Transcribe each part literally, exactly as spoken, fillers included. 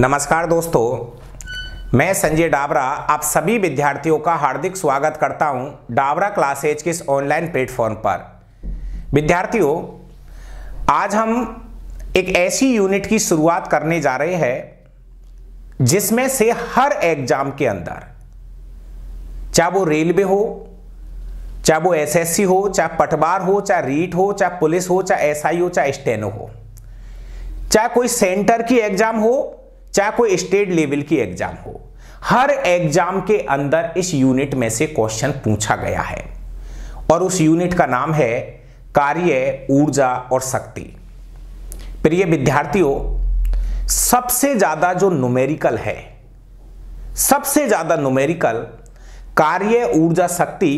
नमस्कार दोस्तों, मैं संजय डाबरा आप सभी विद्यार्थियों का हार्दिक स्वागत करता हूं डाबरा क्लासेज के इस ऑनलाइन प्लेटफॉर्म पर। विद्यार्थियों, आज हम एक ऐसी यूनिट की शुरुआत करने जा रहे हैं जिसमें से हर एग्जाम के अंदर, चाहे वो रेलवे हो, चाहे वो एसएससी हो, चाहे पटवार हो, चाहे रीट हो, चाहे पुलिस हो, चाहे एसआई हो, चाहे स्टेनो हो, चाहे कोई सेंटर की एग्जाम हो, चाहे कोई स्टेट लेवल की एग्जाम हो, हर एग्जाम के अंदर इस यूनिट में से क्वेश्चन पूछा गया है। और उस यूनिट का नाम है कार्य, ऊर्जा और शक्ति। प्रिय विद्यार्थियों, सबसे ज्यादा जो न्यूमेरिकल है, सबसे ज्यादा न्यूमेरिकल कार्य, ऊर्जा, शक्ति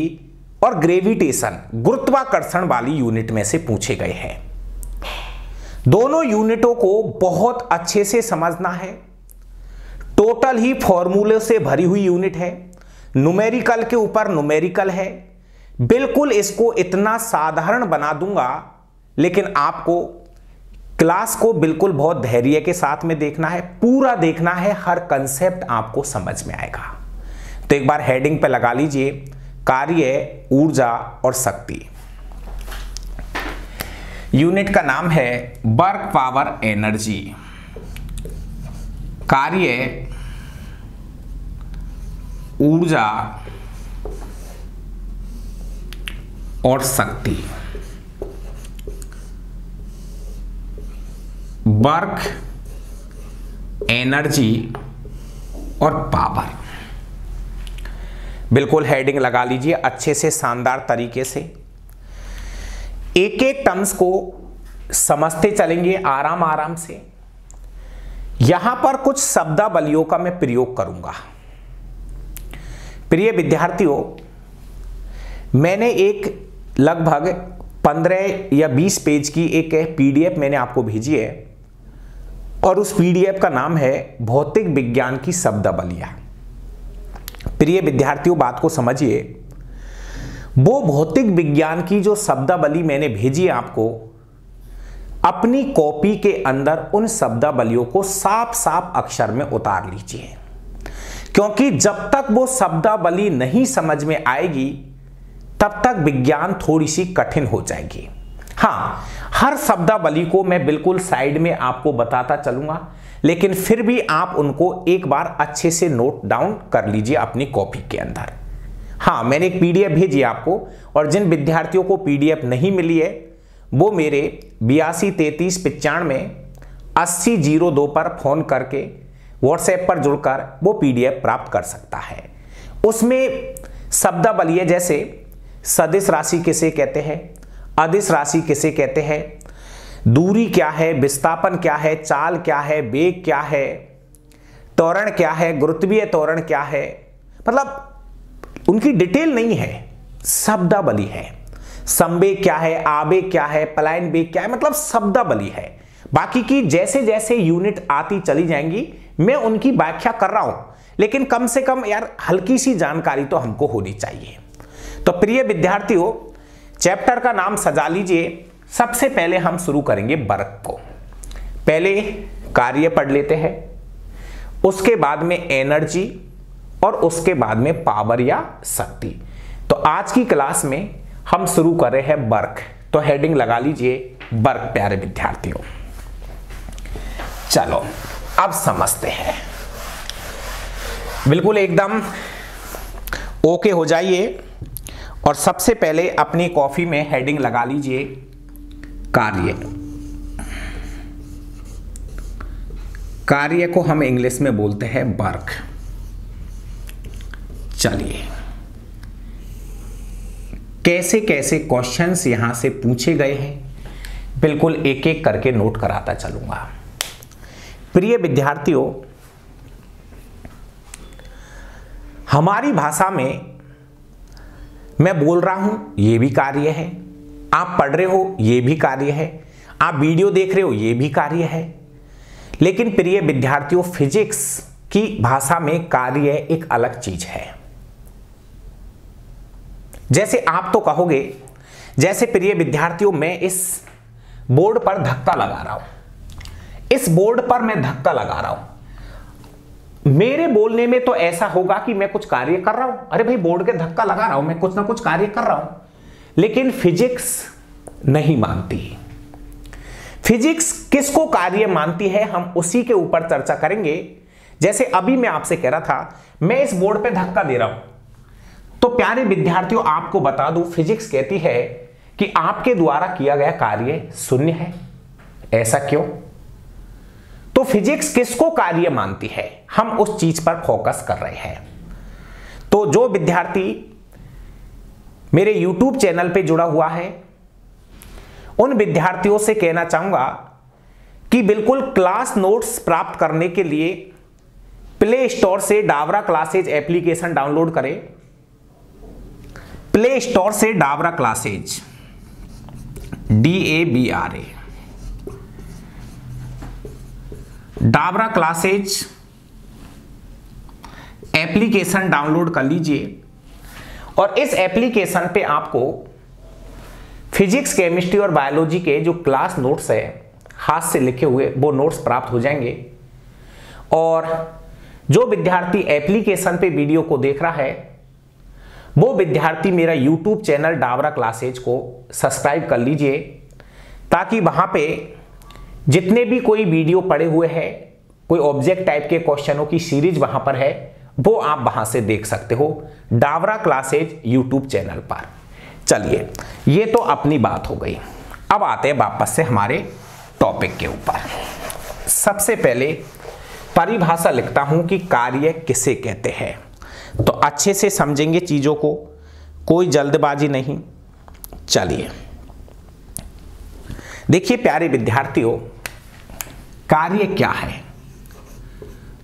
और ग्रेविटेशन, गुरुत्वाकर्षण वाली यूनिट में से पूछे गए हैं। दोनों यूनिटों को बहुत अच्छे से समझना है। टोटल ही फॉर्मूले से भरी हुई यूनिट है, न्यूमेरिकल के ऊपर न्यूमेरिकल है। बिल्कुल इसको इतना साधारण बना दूंगा, लेकिन आपको क्लास को बिल्कुल बहुत धैर्य के साथ में देखना है, पूरा देखना है, हर कंसेप्ट आपको समझ में आएगा। तो एक बार हेडिंग पे लगा लीजिए, कार्य, ऊर्जा और शक्ति। यूनिट का नाम है वर्क पावर एनर्जी। कार्य, ऊर्जा और शक्ति। वर्क, एनर्जी और पावर। बिल्कुल हेडिंग लगा लीजिए अच्छे से, शानदार तरीके से। एक एक टर्म्स को समझते चलेंगे आराम आराम से। यहां पर कुछ शब्दावलियों का मैं प्रयोग करूंगा। प्रिय विद्यार्थियों, मैंने एक लगभग पंद्रह या बीस पेज की एक पीडीएफ मैंने आपको भेजी है, और उस पीडीएफ का नाम है भौतिक विज्ञान की शब्दावलियां। प्रिय विद्यार्थियों, बात को समझिए, वो भौतिक विज्ञान की जो शब्दावली मैंने भेजी आपको, अपनी कॉपी के अंदर उन शब्दावलियों को साफ साफ अक्षर में उतार लीजिए, क्योंकि जब तक वो शब्दावली नहीं समझ में आएगी तब तक विज्ञान थोड़ी सी कठिन हो जाएगी। हाँ, हर शब्दावली को मैं बिल्कुल साइड में आपको बताता चलूंगा, लेकिन फिर भी आप उनको एक बार अच्छे से नोट डाउन कर लीजिए अपनी कॉपी के अंदर। हाँ, मैंने एक पीडीएफ भेजी आपको, और जिन विद्यार्थियों को पीडीएफ नहीं मिली है वो मेरे बयासी तैतीस पचानवे अस्सी जीरो दो पर फोन करके, व्हाट्सएप पर जुड़कर वो पीडीएफ प्राप्त कर सकता है। उसमें शब्दावली है, जैसे सदिश राशि किसे कहते हैं, अदिश राशि किसे कहते हैं, दूरी क्या है, विस्थापन क्या है, चाल क्या है, वेग क्या है, त्वरण क्या है, गुरुत्वीय त्वरण क्या है, मतलब उनकी डिटेल नहीं है, शब्दावली है। संवेग क्या है, आवेग क्या है, पलायन वेग क्या है, मतलब शब्दावली है। बाकी की जैसे जैसे यूनिट आती चली जाएंगी मैं उनकी व्याख्या कर रहा हूं, लेकिन कम से कम यार हल्की सी जानकारी तो हमको होनी चाहिए। तो प्रिय विद्यार्थियों, चैप्टर का नाम सजा लीजिए। सबसे पहले हम शुरू करेंगे वर्क को। पहले कार्य पढ़ लेते हैं, उसके बाद में एनर्जी, और उसके बाद में पावर या शक्ति। तो आज की क्लास में हम शुरू कर रहे हैं वर्क। तो हेडिंग लगा लीजिए वर्क। प्यारे विद्यार्थियों, चलो अब समझते हैं। बिल्कुल एकदम ओके हो जाइए, और सबसे पहले अपनी कॉपी में हेडिंग लगा लीजिए कार्य। कार्य को हम इंग्लिश में बोलते हैं वर्क। चलिए, कैसे कैसे क्वेश्चंस यहां से पूछे गए हैं, बिल्कुल एक एक करके नोट कराता चलूंगा। प्रिय विद्यार्थियों, हमारी भाषा में मैं बोल रहा हूं, ये भी कार्य है। आप पढ़ रहे हो, ये भी कार्य है। आप वीडियो देख रहे हो, ये भी कार्य है। लेकिन प्रिय विद्यार्थियों, फिजिक्स की भाषा में कार्य एक अलग चीज है। जैसे आप तो कहोगे, जैसे प्रिय विद्यार्थियों, मैं इस बोर्ड पर धक्का लगा रहा हूं, इस बोर्ड पर मैं धक्का लगा रहा हूं, मेरे बोलने में तो ऐसा होगा कि मैं कुछ कार्य कर रहा हूं, अरे भाई बोर्ड के धक्का लगा रहा हूं, मैं कुछ ना कुछ कार्य कर रहा हूं, लेकिन फिजिक्स नहीं मानती। फिजिक्स किसको कार्य मानती है हम उसी के ऊपर चर्चा करेंगे। जैसे अभी मैं आपसे कह रहा था मैं इस बोर्ड पे धक्का दे रहा हूं, तो प्यारे विद्यार्थियों आपको बता दूं फिजिक्स कहती है कि आपके द्वारा किया गया कार्य शून्य है। ऐसा क्यों? तो फिजिक्स किसको कार्य मानती है हम उस चीज पर फोकस कर रहे हैं। तो जो विद्यार्थी मेरे यूट्यूब चैनल पे जुड़ा हुआ है उन विद्यार्थियों से कहना चाहूंगा कि बिल्कुल क्लास नोट्स प्राप्त करने के लिए प्ले स्टोर से डाबरा क्लासेज एप्लीकेशन डाउनलोड करें। प्ले स्टोर से Dabra classes D A B R A Dabra classes application download कर लीजिए और इस एप्लीकेशन पे आपको फिजिक्स, केमिस्ट्री और बायोलॉजी के जो क्लास नोट्स है हाथ से लिखे हुए वो नोट्स प्राप्त हो जाएंगे। और जो विद्यार्थी एप्लीकेशन पे वीडियो को देख रहा है वो विद्यार्थी मेरा यूट्यूब चैनल डाबरा क्लासेज को सब्सक्राइब कर लीजिए ताकि वहाँ पे जितने भी कोई वीडियो पड़े हुए हैं, कोई ऑब्जेक्ट टाइप के क्वेश्चनों की सीरीज वहां पर है वो आप वहां से देख सकते हो डाबरा क्लासेज यूट्यूब चैनल पर। चलिए ये तो अपनी बात हो गई, अब आते हैं वापस से हमारे टॉपिक के ऊपर। सबसे पहले परिभाषा लिखता हूं कि कार्य किसे कहते हैं, तो अच्छे से समझेंगे चीजों को, कोई जल्दबाजी नहीं। चलिए देखिए प्यारे विद्यार्थियों कार्य क्या है?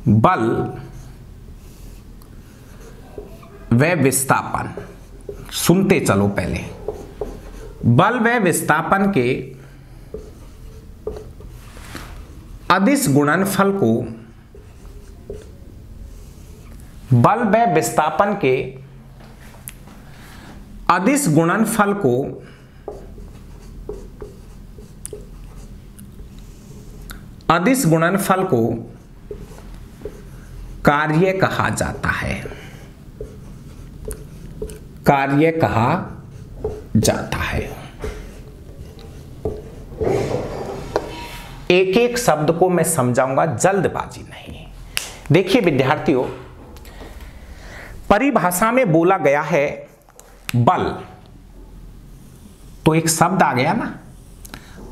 बल व विस्थापन। सुनते चलो पहले, बल व विस्थापन के अदिश गुणनफल को बल व विस्थापन के अदिश गुणनफल को अदिश गुणनफल को कार्य कहा जाता है, कार्य कहा जाता है। एक एक शब्द को मैं समझाऊंगा, जल्दबाजी नहीं। देखिए विद्यार्थियों परिभाषा में बोला गया है बल, तो एक शब्द आ गया ना।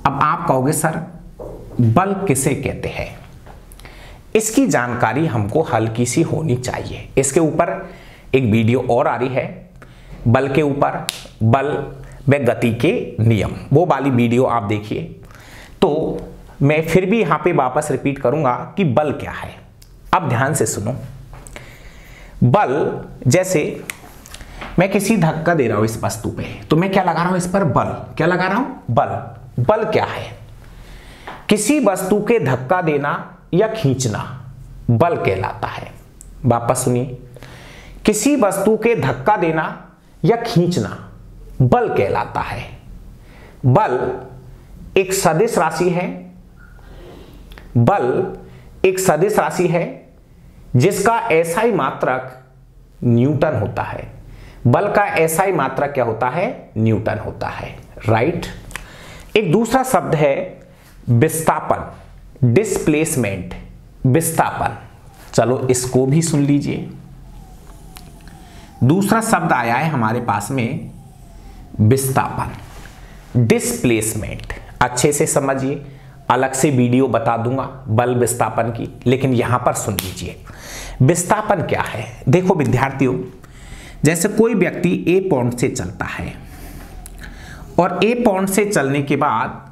अब आप कहोगे सर बल किसे कहते हैं, इसकी जानकारी हमको हल्की सी होनी चाहिए। इसके ऊपर एक वीडियो और आ रही है बल के ऊपर, बल व गति के नियम, वो वाली वीडियो आप देखिए। तो मैं फिर भी यहाँ पे वापस रिपीट करूँगा कि बल क्या है। अब ध्यान से सुनो, बल जैसे मैं किसी धक्का दे रहा हूँ इस वस्तु पे, तो मैं क्या लगा रहा हूँ इस पर बल, क्या लगा रहा हूँ बल। बल क्या है? किसी वस्तु के धक्का देना या खींचना बल कहलाता है। वापस सुनिए, किसी वस्तु के धक्का देना या खींचना बल कहलाता है। बल एक सदिश राशि है, बल एक सदिश राशि है जिसका एसआई मात्रक न्यूटन होता है। बल का एसआई मात्रक क्या होता है? न्यूटन होता है, राइट। एक दूसरा शब्द है विस्थापन, डिस्प्लेसमेंट, विस्थापन। चलो इसको भी सुन लीजिए। दूसरा शब्द आया है हमारे पास में विस्थापन, डिस्प्लेसमेंट। अच्छे से समझिए, अलग से वीडियो बता दूंगा बल विस्थापन की, लेकिन यहां पर सुन लीजिए विस्थापन क्या है। देखो विद्यार्थियों जैसे कोई व्यक्ति ए पॉइंट से चलता है और ए पॉइंट से चलने के बाद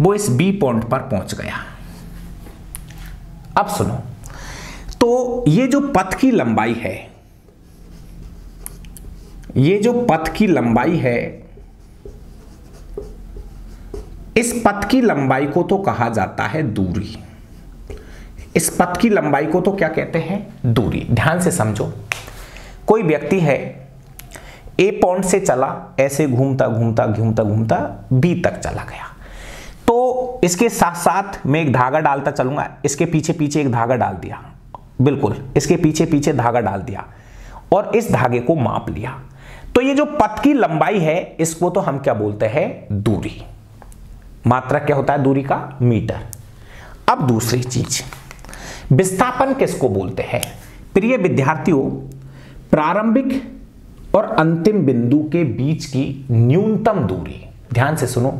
वो इस बी पॉइंट पर पहुंच गया। अब सुनो, तो ये जो पथ की लंबाई है, ये जो पथ की लंबाई है इस पथ की लंबाई को तो कहा जाता है दूरी। इस पथ की लंबाई को तो क्या कहते हैं? दूरी। ध्यान से समझो, कोई व्यक्ति है ए पॉइंट से चला, ऐसे घूमता घूमता घूमता घूमता बी तक चला गया, तो इसके साथ साथ मैं एक धागा डालता चलूंगा, इसके पीछे पीछे एक धागा डाल दिया, बिल्कुल इसके पीछे पीछे धागा डाल दिया और इस धागे को माप लिया। तो ये जो पथ की लंबाई है इसको तो हम क्या बोलते हैं, दूरी। मात्रक क्या होता है दूरी का, मीटर। अब दूसरी चीज, विस्थापन किसको बोलते हैं? प्रिय विद्यार्थियों, प्रारंभिक और अंतिम बिंदु के बीच की न्यूनतम दूरी। ध्यान से सुनो,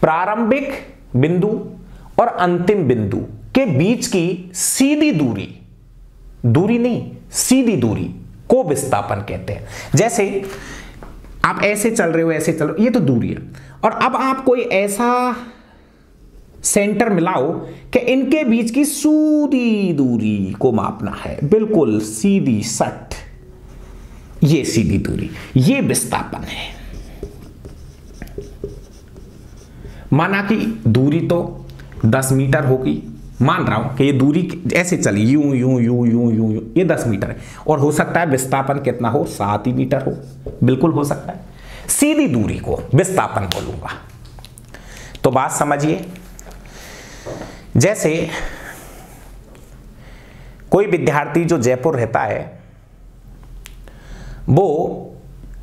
प्रारंभिक बिंदु और अंतिम बिंदु के बीच की सीधी दूरी, दूरी नहीं सीधी दूरी को विस्थापन कहते हैं। जैसे आप ऐसे चल रहे हो, ऐसे चल रहे हो, ये तो दूरी है। और अब आप कोई ऐसा सेंटर मिलाओ कि इनके बीच की सीधी दूरी को मापना है, बिल्कुल सीधी सट, ये सीधी दूरी, ये विस्थापन है। माना कि दूरी तो दस मीटर होगी, मान रहा हूं कि ये दूरी ऐसे चली यूं यूं यूं यूं यूं यूं, ये दस मीटर है, और हो सकता है विस्थापन कितना हो, सात ही मीटर हो, बिल्कुल हो सकता है। सीधी दूरी को विस्थापन बोलूंगा। तो बात समझिए, जैसे कोई विद्यार्थी जो जयपुर रहता है वो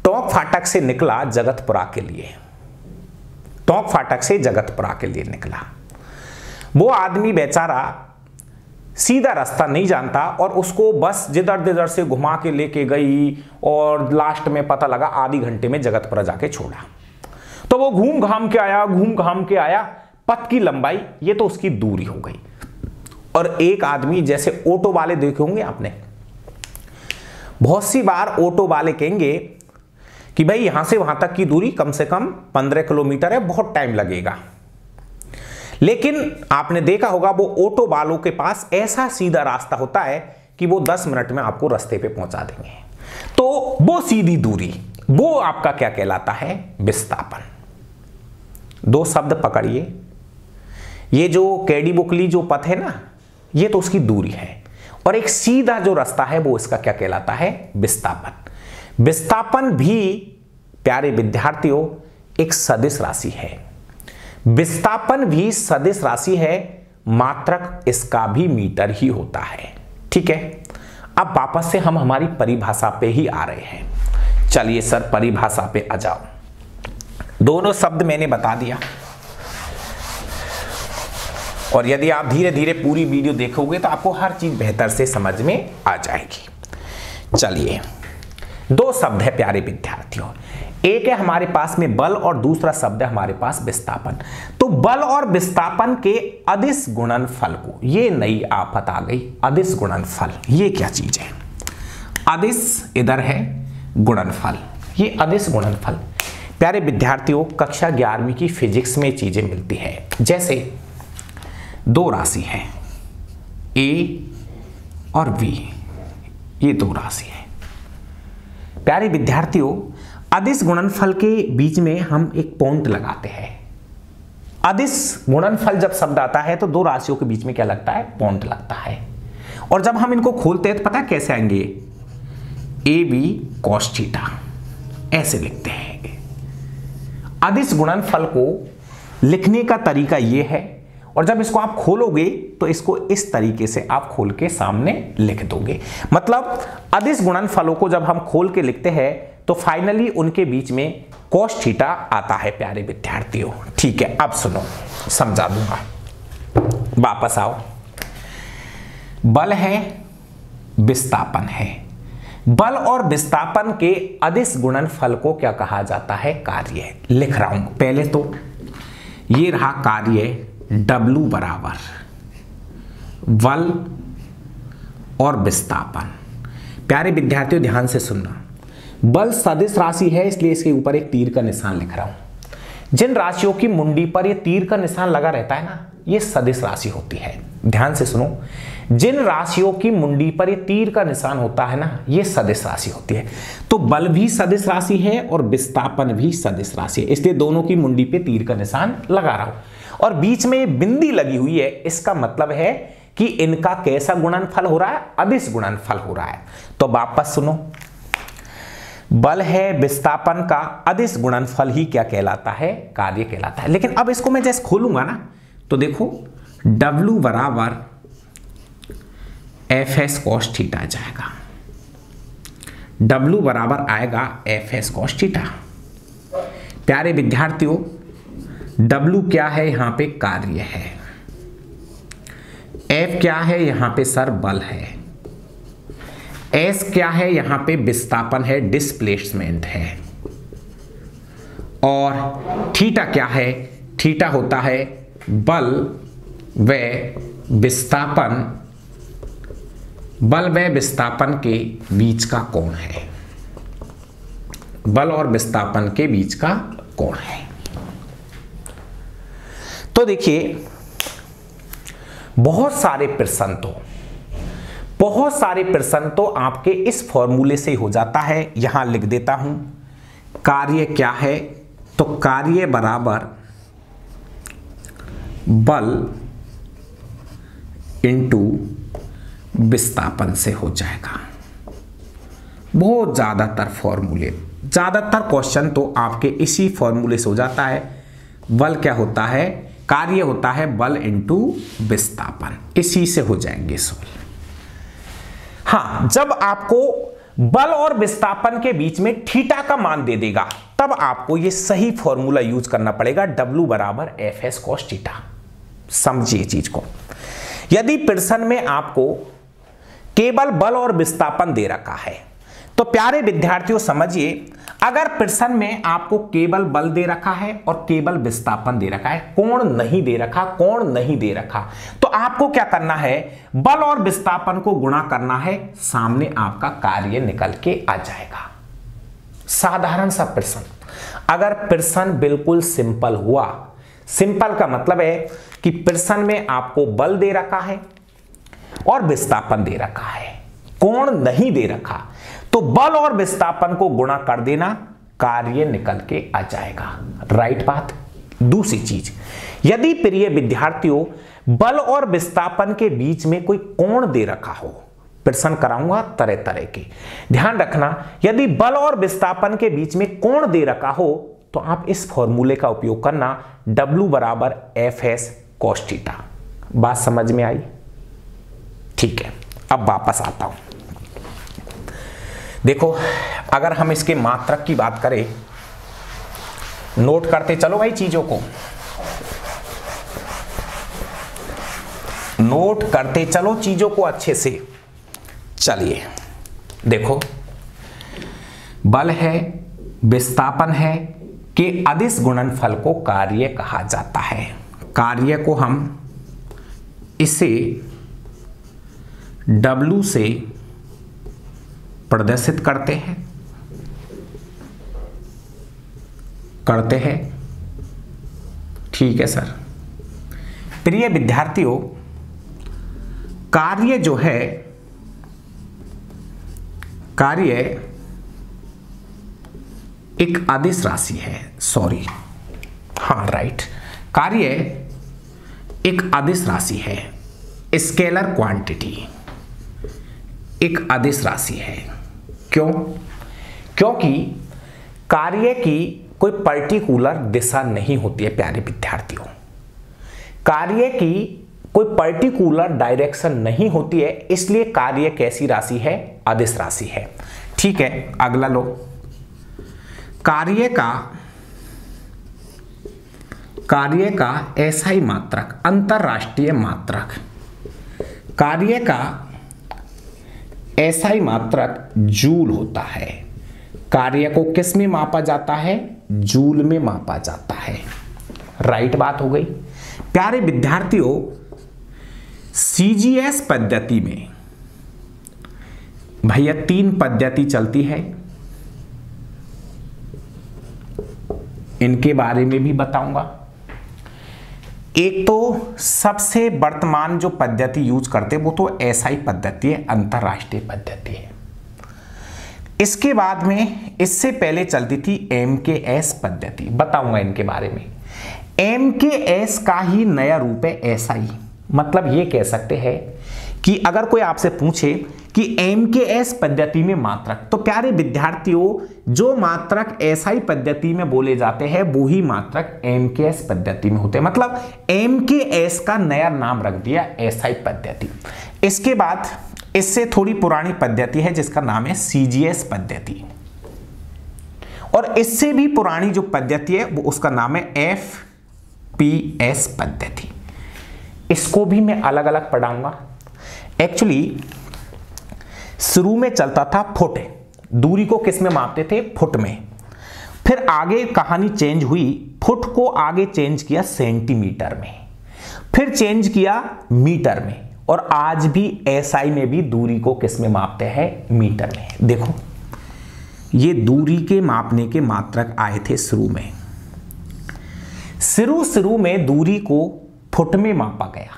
टोंक फाटक से निकला जगतपुरा के लिए, टोंक फाटक से जगतपुरा के लिए निकला। वो आदमी बेचारा सीधा रास्ता नहीं जानता और उसको बस जिधर जिधर से घुमा के लेके गई और लास्ट में पता लगा आधी घंटे में जगतपुरा जाके छोड़ा। तो वो घूम घाम के आया, घूम घाम के आया। पथ की लंबाई ये तो उसकी दूरी हो गई। और एक आदमी, जैसे ऑटो वाले देखे होंगे आपने, बहुत सी बार ऑटो वाले कहेंगे कि भाई यहां से वहां तक की दूरी कम से कम पंद्रह किलोमीटर है, बहुत टाइम लगेगा। लेकिन आपने देखा होगा वो ऑटो वालों के पास ऐसा सीधा रास्ता होता है कि वो दस मिनट में आपको रास्ते पे पहुंचा देंगे। तो वो सीधी दूरी, वो आपका क्या कहलाता है, विस्थापन। दो शब्द पकड़िए, ये जो कैडी बुकली जो पथ है ना, ये तो उसकी दूरी है, और एक सीधा जो रास्ता है वो इसका क्या कहलाता है, विस्थापन। विस्थापन भी प्यारे विद्यार्थियों एक सदिश राशि है, विस्थापन भी सदिश राशि है, मात्रक इसका भी मीटर ही होता है। ठीक है, अब वापस से हम हमारी परिभाषा पे ही आ रहे हैं। चलिए सर परिभाषा पे आ जाओ। दोनों शब्द मैंने बता दिया, और यदि आप धीरे धीरे पूरी वीडियो देखोगे तो आपको हर चीज बेहतर से समझ में आ जाएगी। चलिए, दो शब्द है प्यारे विद्यार्थियों, एक है हमारे पास में बल और दूसरा शब्द है हमारे पास विस्थापन। तो बल और विस्थापन के अदिश गुणनफल को, ये नई आफत आ गई, अदिश गुणनफल, ये क्या चीज है? अदिश इधर है, गुणनफल, ये अदिश गुणनफल। प्यारे विद्यार्थियों कक्षा ग्यारहवीं की फिजिक्स में चीजें मिलती है। जैसे दो राशि है ए और बी, ये दो राशि है। प्यारे विद्यार्थियों अदिश गुणनफल के बीच में हम एक पॉइंट लगाते हैं। अदिश गुणनफल जब शब्द आता है तो दो राशियों के बीच में क्या लगता है, पॉइंट लगता है। और जब हम इनको खोलते हैं तो पता है कैसे आएंगे, ए बी कॉस थीटा, ऐसे लिखते हैं। अदिश गुणनफल को लिखने का तरीका ये है, और जब इसको आप खोलोगे तो इसको इस तरीके से आप खोल के सामने लिख दोगे। मतलब अदिश गुणनफलों को जब हम खोल के लिखते हैं तो फाइनली उनके बीच में cos थीटा आता है प्यारे विद्यार्थियों। ठीक है, अब सुनो, समझा दूंगा, वापस आओ। बल है, विस्थापन है, बल और विस्थापन के अदिश गुणनफल को क्या कहा जाता है, कार्य। लिख रहा हूं, पहले तो ये रहा कार्य W बराबर बल और विस्थापन। प्यारे विद्यार्थियों ध्यान से सुनना, बल सदिश राशि है इसलिए इसके ऊपर एक तीर का निशान लिख रहा हूं। जिन राशियों की मुंडी पर ये तीर का निशान लगा रहता है ना, ये सदिश राशि होती है। ध्यान से सुनो, जिन राशियों की मुंडी पर ये तीर का निशान होता है ना, ये सदिश राशि होती है। तो बल भी सदिश राशि है और विस्थापन भी सदिश राशि है, इसलिए दोनों की मुंडी पे तीर का निशान लगा रहा हूं, और बीच में ये बिंदी लगी हुई है। इसका मतलब है कि इनका कैसा गुणनफल हो रहा है, अदिश गुणनफल हो रहा है। तो वापस सुनो, बल है, विस्थापन का अदिश गुणनफल ही क्या कहलाता है, कार्य कहलाता है। लेकिन अब इसको मैं जैसे खोलूंगा ना तो देखो W बराबर एफ एस कॉस थीटा आ जाएगा। W बराबर आएगा एफ एस कॉस थीटा। प्यारे विद्यार्थियों, W क्या है यहाँ पे? कार्य है। F क्या है यहाँ पे? सर बल है। S क्या है यहाँ पे? विस्थापन है, डिस्प्लेसमेंट है। और थीटा क्या है? थीटा होता है बल व विस्थापन, बल व विस्थापन के बीच का कोण है। बल और विस्थापन के बीच का कोण है। तो देखिए, बहुत सारे प्रश्न तो बहुत सारे प्रश्न तो आपके इस फॉर्मूले से हो जाता है। यहां लिख देता हूं, कार्य क्या है? तो कार्य बराबर बल इंटू विस्थापन से हो जाएगा। बहुत ज्यादातर फॉर्मूले, ज्यादातर क्वेश्चन तो आपके इसी फॉर्मूले से हो जाता है। बल क्या होता है? कार्य होता है बल इंटू विस्थापन। इसी से हो जाएंगे सोल्व। हाँ, जब आपको बल और विस्थापन के बीच में थीटा का मान दे देगा, तब आपको ये सही फॉर्मूला यूज करना पड़ेगा, W बराबर एफ एस कॉस थीटा। समझिए चीज को। यदि प्रश्न में आपको केवल बल और विस्थापन दे रखा है, तो प्यारे विद्यार्थियों समझिए, अगर प्रश्न में आपको केवल बल दे रखा है और केवल विस्थापन दे रखा है, कोण नहीं दे रखा, कोण नहीं दे रखा, तो आपको क्या करना है? बल और विस्थापन को गुणा करना है, सामने आपका कार्य निकल के आ जाएगा। साधारण सा प्रश्न। अगर प्रश्न बिल्कुल सिंपल हुआ, सिंपल का मतलब है कि प्रश्न में आपको बल दे रखा है और विस्थापन दे रखा है, कोण नहीं दे रखा, तो बल और विस्थापन को गुणा कर देना, कार्य निकल के आ जाएगा। राइट बात। दूसरी चीज, यदि प्रिय विद्यार्थियों बल और विस्थापन के बीच में कोई कोण दे रखा हो, प्रश्न कराऊंगा तरह तरह के, ध्यान रखना। यदि बल और विस्थापन के बीच में कोण दे रखा हो, तो आप इस फॉर्मूले का उपयोग करना, W बराबर एफ एस कॉस थीटा। बात समझ में आई? ठीक है, अब वापस आता हूं। देखो, अगर हम इसके मात्रक की बात करें, नोट करते चलो भाई, चीजों को नोट करते चलो, चीजों को अच्छे से। चलिए देखो, बल है, विस्थापन है के अदिश गुणनफल को कार्य कहा जाता है। कार्य को हम इसे W से प्रदर्शित करते हैं करते हैं ठीक है सर। प्रिय विद्यार्थियों, कार्य जो है, कार्य एक अदिश राशि है, सॉरी हाँ राइट कार्य एक अदिश राशि है, स्केलर क्वांटिटी एक अदिश राशि है। क्यों? क्योंकि कार्य की कोई पर्टिकुलर दिशा नहीं होती है प्यारे विद्यार्थियों, कार्य की कोई पर्टिकुलर डायरेक्शन नहीं होती है, इसलिए कार्य कैसी राशि है? अदिश राशि है। ठीक है, अगला लो, कार्य का कार्य का एसआई मात्रक, अंतरराष्ट्रीय मात्रक, कार्य का एसआई मात्रक जूल होता है। कार्य को किस में मापा जाता है? जूल में मापा जाता है। राइट बात हो गई। प्यारे विद्यार्थियों, सीजीएस पद्धति में भैया तीन पद्धति चलती है, इनके बारे में भी बताऊंगा। एक तो सबसे वर्तमान जो पद्धति यूज करते हैं वो तो एसआई पद्धति है, अंतरराष्ट्रीय पद्धति है। इसके बाद में, इससे पहले चलती थी एम के एस पद्धति, बताऊंगा इनके बारे में। एम के एस का ही नया रूप है एसआई। मतलब ये कह सकते हैं कि अगर कोई आपसे पूछे कि एम के एस पद्धति में मात्रक, तो प्यारे विद्यार्थियों जो मात्रक एसआई पद्धति में बोले जाते हैं वो ही मात्रक एम के एस पद्धति में होते हैं। मतलब एम के एस का नया नाम रख दिया एसआई पद्धति। इसके बाद इससे थोड़ी पुरानी पद्धति है जिसका नाम है सीजीएस पद्धति, और इससे भी पुरानी जो पद्धति है वो उसका नाम है एफपीएस पद्धति। इसको भी मैं अलग अलग पढ़ाऊंगा। एक्चुअली शुरू में चलता था फुट, दूरी को किस में मापते थे? फुट में। फिर आगे कहानी चेंज हुई, फुट को आगे चेंज किया सेंटीमीटर में, फिर चेंज किया मीटर में, और आज भी एसआई में भी दूरी को किस में मापते हैं? मीटर में। देखो ये दूरी के मापने के मात्रक आए थे शुरू में, शुरू शुरू में दूरी को फुट में मापा गया,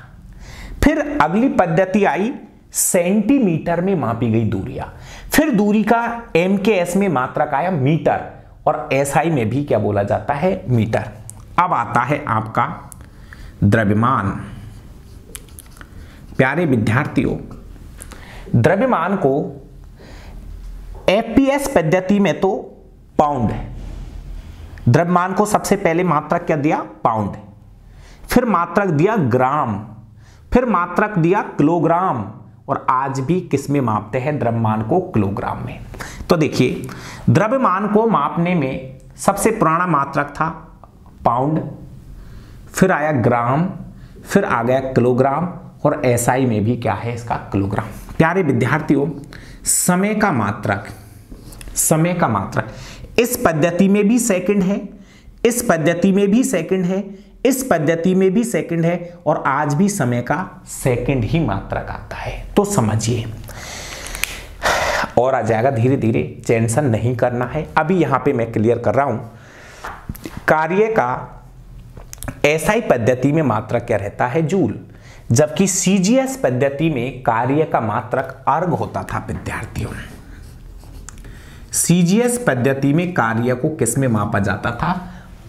फिर अगली पद्धति आई सेंटीमीटर में मापी गई दूरियां, फिर दूरी का एमकेएस में मात्रक आया मीटर, और एसआई में भी क्या बोला जाता है? मीटर। अब आता है आपका द्रव्यमान। प्यारे विद्यार्थियों, द्रव्यमान को एफपीएस पद्धति में तो पाउंड है, द्रव्यमान को सबसे पहले मात्रक क्या दिया? पाउंड, फिर मात्रक दिया ग्राम, फिर मात्रक दिया किलोग्राम, और आज भी किस में मापते हैं द्रव्यमान को? किलोग्राम में। तो देखिए द्रव्यमान को मापने में सबसे पुराना मात्रक था पाउंड, फिर आया ग्राम, फिर आ गया किलोग्राम, और एसआई में भी क्या है इसका? किलोग्राम। प्यारे विद्यार्थियों, समय का मात्रक, समय का मात्रक इस पद्धति में भी सेकंड है, इस पद्धति में भी सेकंड है, इस पद्धति में भी सेकंड है, और आज भी समय का सेकंड ही मात्रक आता है। तो समझिए और आ जाएगा धीरे धीरे, टेंशन नहीं करना है। अभी यहाँ पे मैं क्लियर कर रहा हूँ। कार्य का एसआई पद्धति में मात्रक क्या रहता है? जूल, जबकि सीजीएस पद्धति में कार्य का मात्रक अर्ग होता था। विद्यार्थियों, सीजीएस पद्धति में कार्य को किस में मापा जाता था?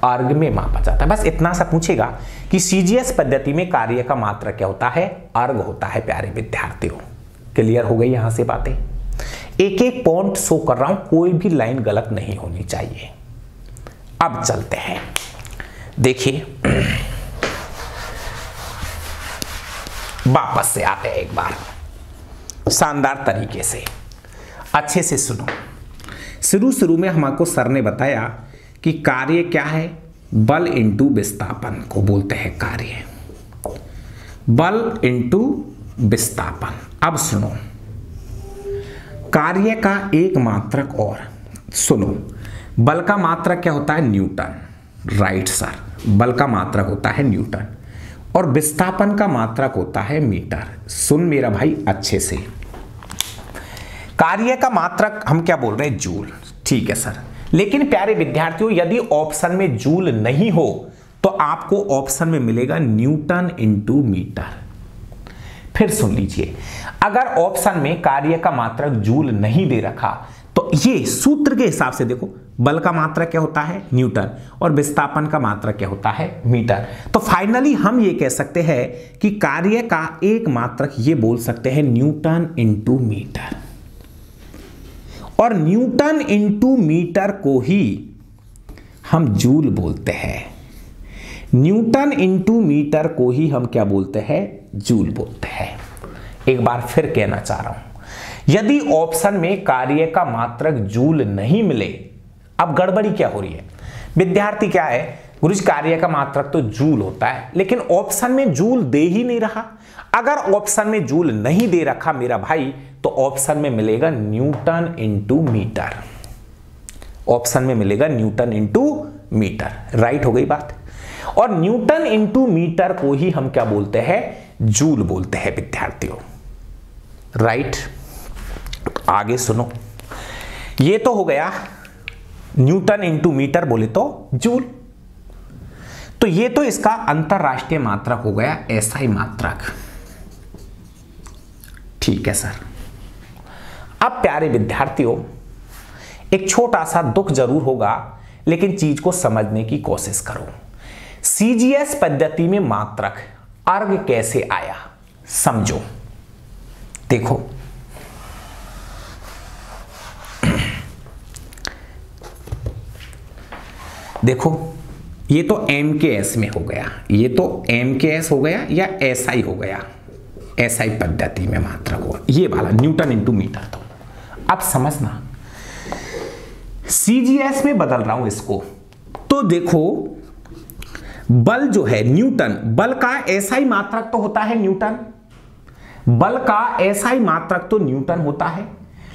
अर्ग में मापा जाता है। बस इतना सा पूछेगा कि सीजीएस पद्धति में कार्य का मात्रक क्या होता है? अर्ग होता है। प्यारे विद्यार्थियों, क्लियर हो गई यहां से बातें? एक एक पॉइंट शो कर रहा हूं, कोई भी लाइन गलत नहीं होनी चाहिए। अब चलते हैं, देखिए वापस से आते हैं एक बार शानदार तरीके से, अच्छे से सुनो। शुरू शुरू में हमको सर ने बताया कि कार्य क्या है? बल इंटू विस्थापन को बोलते हैं कार्य, बल इंटू विस्थापन। अब सुनो कार्य का एक मात्रक और सुनो, बल का मात्रक क्या होता है? न्यूटन, राइट सर, बल का मात्रक होता है न्यूटन, और विस्थापन का मात्रक होता है मीटर। सुन मेरा भाई अच्छे से, कार्य का मात्रक हम क्या बोल रहे हैं? जूल, ठीक है सर। लेकिन प्यारे विद्यार्थियों, यदि ऑप्शन में जूल नहीं हो तो आपको ऑप्शन में मिलेगा न्यूटन इंटू मीटर। फिर सुन लीजिए, अगर ऑप्शन में कार्य का मात्रक जूल नहीं दे रखा तो ये सूत्र के हिसाब से देखो, बल का मात्रक क्या होता है? न्यूटन, और विस्थापन का मात्रक क्या होता है? मीटर। तो फाइनली हम ये कह सकते हैं कि कार्य का एक मात्रक ये बोल सकते हैं न्यूटन इंटू मीटर, और न्यूटन इंटू मीटर को ही हम जूल बोलते हैं। न्यूटन इंटू मीटर को ही हम क्या बोलते हैं? जूल बोलते हैं। एक बार फिर कहना चाह रहा हूं, यदि ऑप्शन में कार्य का मात्रक जूल नहीं मिले, अब गड़बड़ी क्या हो रही है? विद्यार्थी क्या है, गुरुजी कार्य का मात्रक तो जूल होता है, लेकिन ऑप्शन में जूल दे ही नहीं रहा। अगर ऑप्शन में जूल नहीं दे रखा मेरा भाई, तो ऑप्शन में मिलेगा न्यूटन इंटू मीटर, ऑप्शन में मिलेगा न्यूटन इंटू मीटर। राइट हो गई बात? और न्यूटन इंटू मीटर को ही हम क्या बोलते हैं? जूल बोलते हैं विद्यार्थियों, राइट। आगे सुनो, ये तो हो गया न्यूटन इंटू मीटर बोले तो जूल, तो ये तो इसका अंतरराष्ट्रीय मात्रक हो गया एसआई मात्रक, ठीक है सर। अब प्यारे विद्यार्थियों, एक छोटा सा दुख जरूर होगा, लेकिन चीज को समझने की कोशिश करो। सीजीएस पद्धति में मात्रक अर्ग कैसे आया, समझो। देखो देखो ये तो एम के एस में हो गया, ये तो एम के एस हो गया या एस आई हो गया, एसआई पद्धति में मात्रक हुआ। ये वाला न्यूटन इंटू मीटर। तो अब समझना सीजीएस में बदल रहा हूं इसको, तो देखो बल जो है न्यूटन, बल का एसआई मात्रक तो होता है न्यूटन, बल का एसआई मात्रक तो न्यूटन होता है,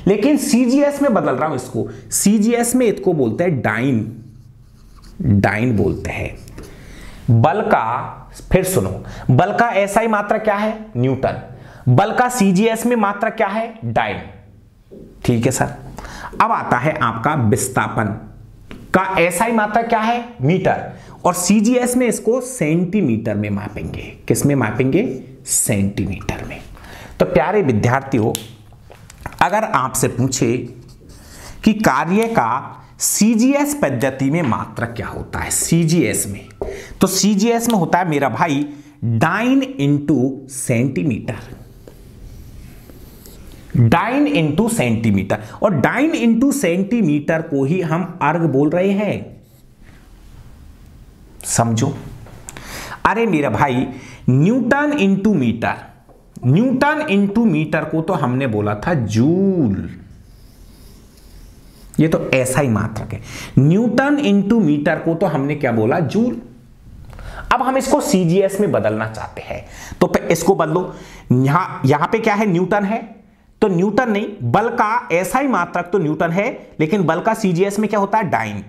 लेकिन सीजीएस में बदल रहा हूं इसको। सीजीएस में इसको बोलते हैं डाइन, डाइन बोलते हैं। बल का, फिर सुनो, बल का एसआई मात्रक क्या है न्यूटन, बल का सीजीएस में मात्रक क्या है डाइन। ठीक है सर। अब आता है आपका विस्थापन का एसआई मात्रक क्या है मीटर, और सीजीएस में इसको सेंटीमीटर में मापेंगे। किस में मापेंगे? सेंटीमीटर में। तो प्यारे विद्यार्थियों, अगर आपसे पूछे कि कार्य का सीजीएस पद्धति में मात्रक क्या होता है, सीजीएस में, तो सीजीएस में होता है मेरा भाई dyne into centimetre, dyne into centimetre. और डाइन इंटू सेंटीमीटर को ही हम अर्ग बोल रहे हैं, समझो। अरे मेरा भाई newton into metre, newton into metre को तो हमने बोला था जूल, ये तो एसआई मात्रक है। न्यूटन इंटू मीटर को तो हमने क्या बोला? जूल। अब हम इसको सीजीएस में बदलना चाहते हैं, तो इसको बदलो। यहां यहां पे क्या है? न्यूटन है, तो न्यूटन नहीं, बल का एसआई मात्रक तो न्यूटन है, लेकिन बल का सीजीएस में क्या होता है? डाइन।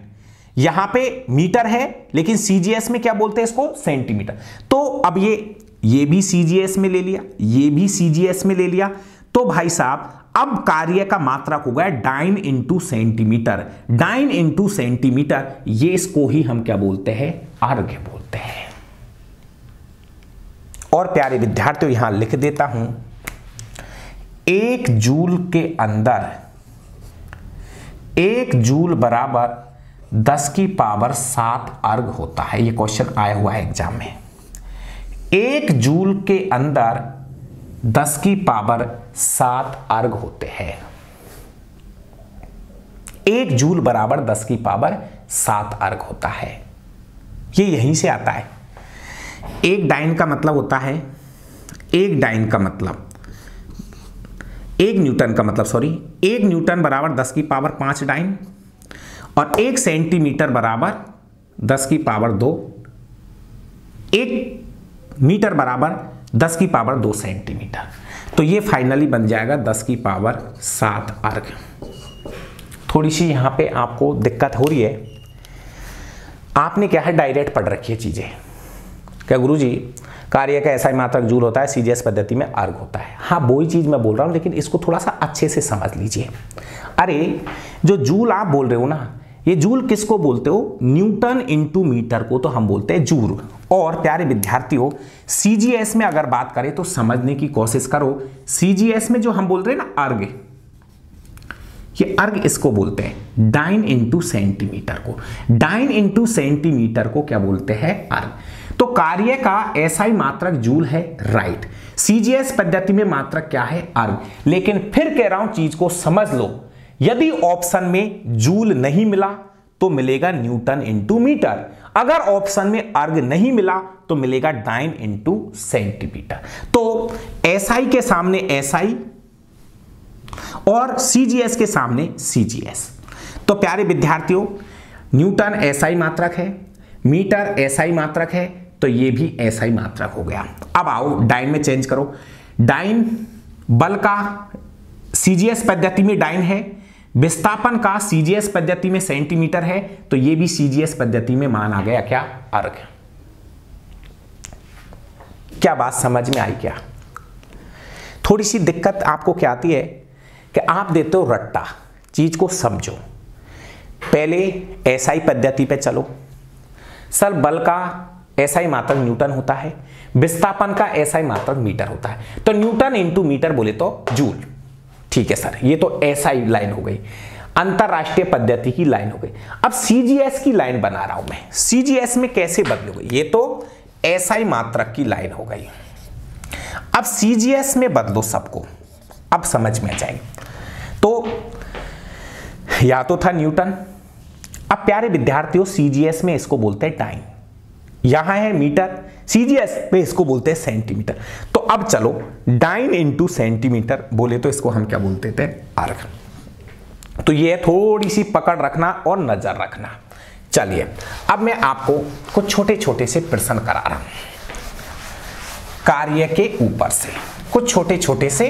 यहां पे मीटर है, लेकिन सीजीएस में क्या बोलते हैं इसको? सेंटीमीटर। तो अब ये ये भी सीजीएस में ले लिया, ये भी सीजीएस में ले लिया, तो भाई साहब अब कार्य का मात्रक हो गया dyne into centimetre, dyne into centimetre. ये इसको ही हम क्या बोलते हैं? आर्ग बोलते हैं। और प्यारे विद्यार्थियों यहां लिख देता हूं, एक जूल के अंदर एक जूल बराबर दस की पावर सात अर्ग होता है। ये क्वेश्चन आया हुआ है एग्जाम में। एक जूल के अंदर दस की पावर सात अर्ग होते हैं। एक जूल बराबर दस की पावर सात अर्ग होता है। ये यहीं से आता है। एक डाइन का मतलब होता है, एक डाइन का मतलब एक न्यूटन का मतलब सॉरी एक न्यूटन बराबर दस की पावर पाँच डाइन, और एक सेंटीमीटर बराबर दस की पावर दो, एक मीटर बराबर दस की पावर दो सेंटीमीटर। तो ये फाइनली बन जाएगा दस की पावर सात अर्ग। थोड़ी सी यहाँ पे आपको दिक्कत हो रही है, आपने क्या है डायरेक्ट पढ़ रखी है चीज़ें। क्या गुरुजी कार्य का एसआई मात्रक जूल होता है, सीजीएस पद्धति में अर्ग होता है? हाँ, वही चीज मैं बोल रहा हूं, लेकिन इसको थोड़ा सा अच्छे से समझ लीजिए। अरे जो जूल आप बोल रहे हो ना, ये जूल किसको बोलते हो? न्यूटन इंटू मीटर को तो हम बोलते हैं जूल। और प्यारे विद्यार्थियों सीजीएस में अगर बात करें तो समझने की कोशिश करो, सीजीएस में जो हम बोल रहे हैं ना अर्ग, ये अर्ग इसको बोलते हैं डाइन इंटू सेंटीमीटर को, डाइन इंटू सेंटीमीटर को क्या बोलते हैं? अर्ग। तो कार्य का एसआई मात्रक जूल है, राइट। सीजीएस पद्धति में मात्रक क्या है? अर्ग। लेकिन फिर कह रहा हूं चीज को समझ लो, यदि ऑप्शन में जूल नहीं मिला तो मिलेगा न्यूटन इंटू मीटर, अगर ऑप्शन में अर्ग नहीं मिला तो मिलेगा डाइन इंटू सेंटीमीटर। तो एसआई के सामने एसआई और सीजीएस के सामने सीजीएस। तो प्यारे विद्यार्थियों न्यूटन एसआई मात्रक है, मीटर एसआई मात्रक है, तो ये भी एसआई मात्रक हो गया। अब आओ डाइन में चेंज करो। डाइन बल का सीजीएस पद्धति में डाइन है, विस्थापन का सीजीएस पद्धति में सेंटीमीटर है, तो ये भी सीजीएस पद्धति में मान आ गया क्या? अर्ग। क्या बात समझ में आई? क्या थोड़ी सी दिक्कत आपको क्या आती है कि आप देते हो रट्टा, चीज को समझो। पहले एसआई पद्धति पे चलो, सर बल का एसआई मात्रक न्यूटन होता है, विस्थापन का एसआई मात्रक मीटर होता है, तो न्यूटन इंटू मीटर बोले तो जूल। ठीक है सर, ये तो एसआई लाइन हो गई, अंतरराष्ट्रीय पद्धति की लाइन हो गई। अब सीजीएस की लाइन बना रहा हूं मैं। सीजीएस में कैसे बदलूंगा? ये तो एसआई मात्रक की लाइन हो गई, अब सीजीएस में बदलो सबको। अब समझ में जाए तो या तो था न्यूटन। अब प्यारे विद्यार्थियों सीजीएस में इसको बोलते हैं टाइम, यहां है मीटर, सीजीएस पे इसको बोलते हैं सेंटीमीटर। तो अब चलो डाइन इंटू सेंटीमीटर बोले तो इसको हम क्या बोलते थे, आर्क। तो ये थोड़ी सी पकड़ रखना और नजर रखना। चलिए अब मैं आपको कुछ छोटे छोटे से प्रश्न करा रहा हूं, कार्य के ऊपर से कुछ छोटे छोटे से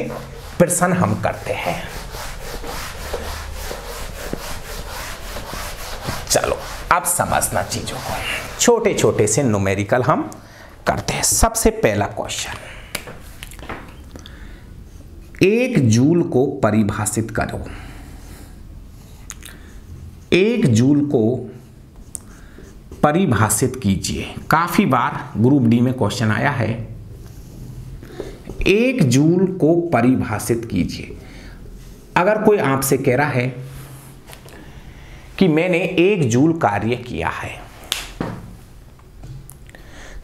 प्रश्न हम करते हैं। चलो अब समझना चीजों को, छोटे छोटे से न्यूमेरिकल हम करते हैं। सबसे पहला क्वेश्चन, एक जूल को परिभाषित करो। एक जूल को परिभाषित कीजिए। काफी बार ग्रुप डी में क्वेश्चन आया है, एक जूल को परिभाषित कीजिए। अगर कोई आपसे कह रहा है कि मैंने एक जूल कार्य किया है,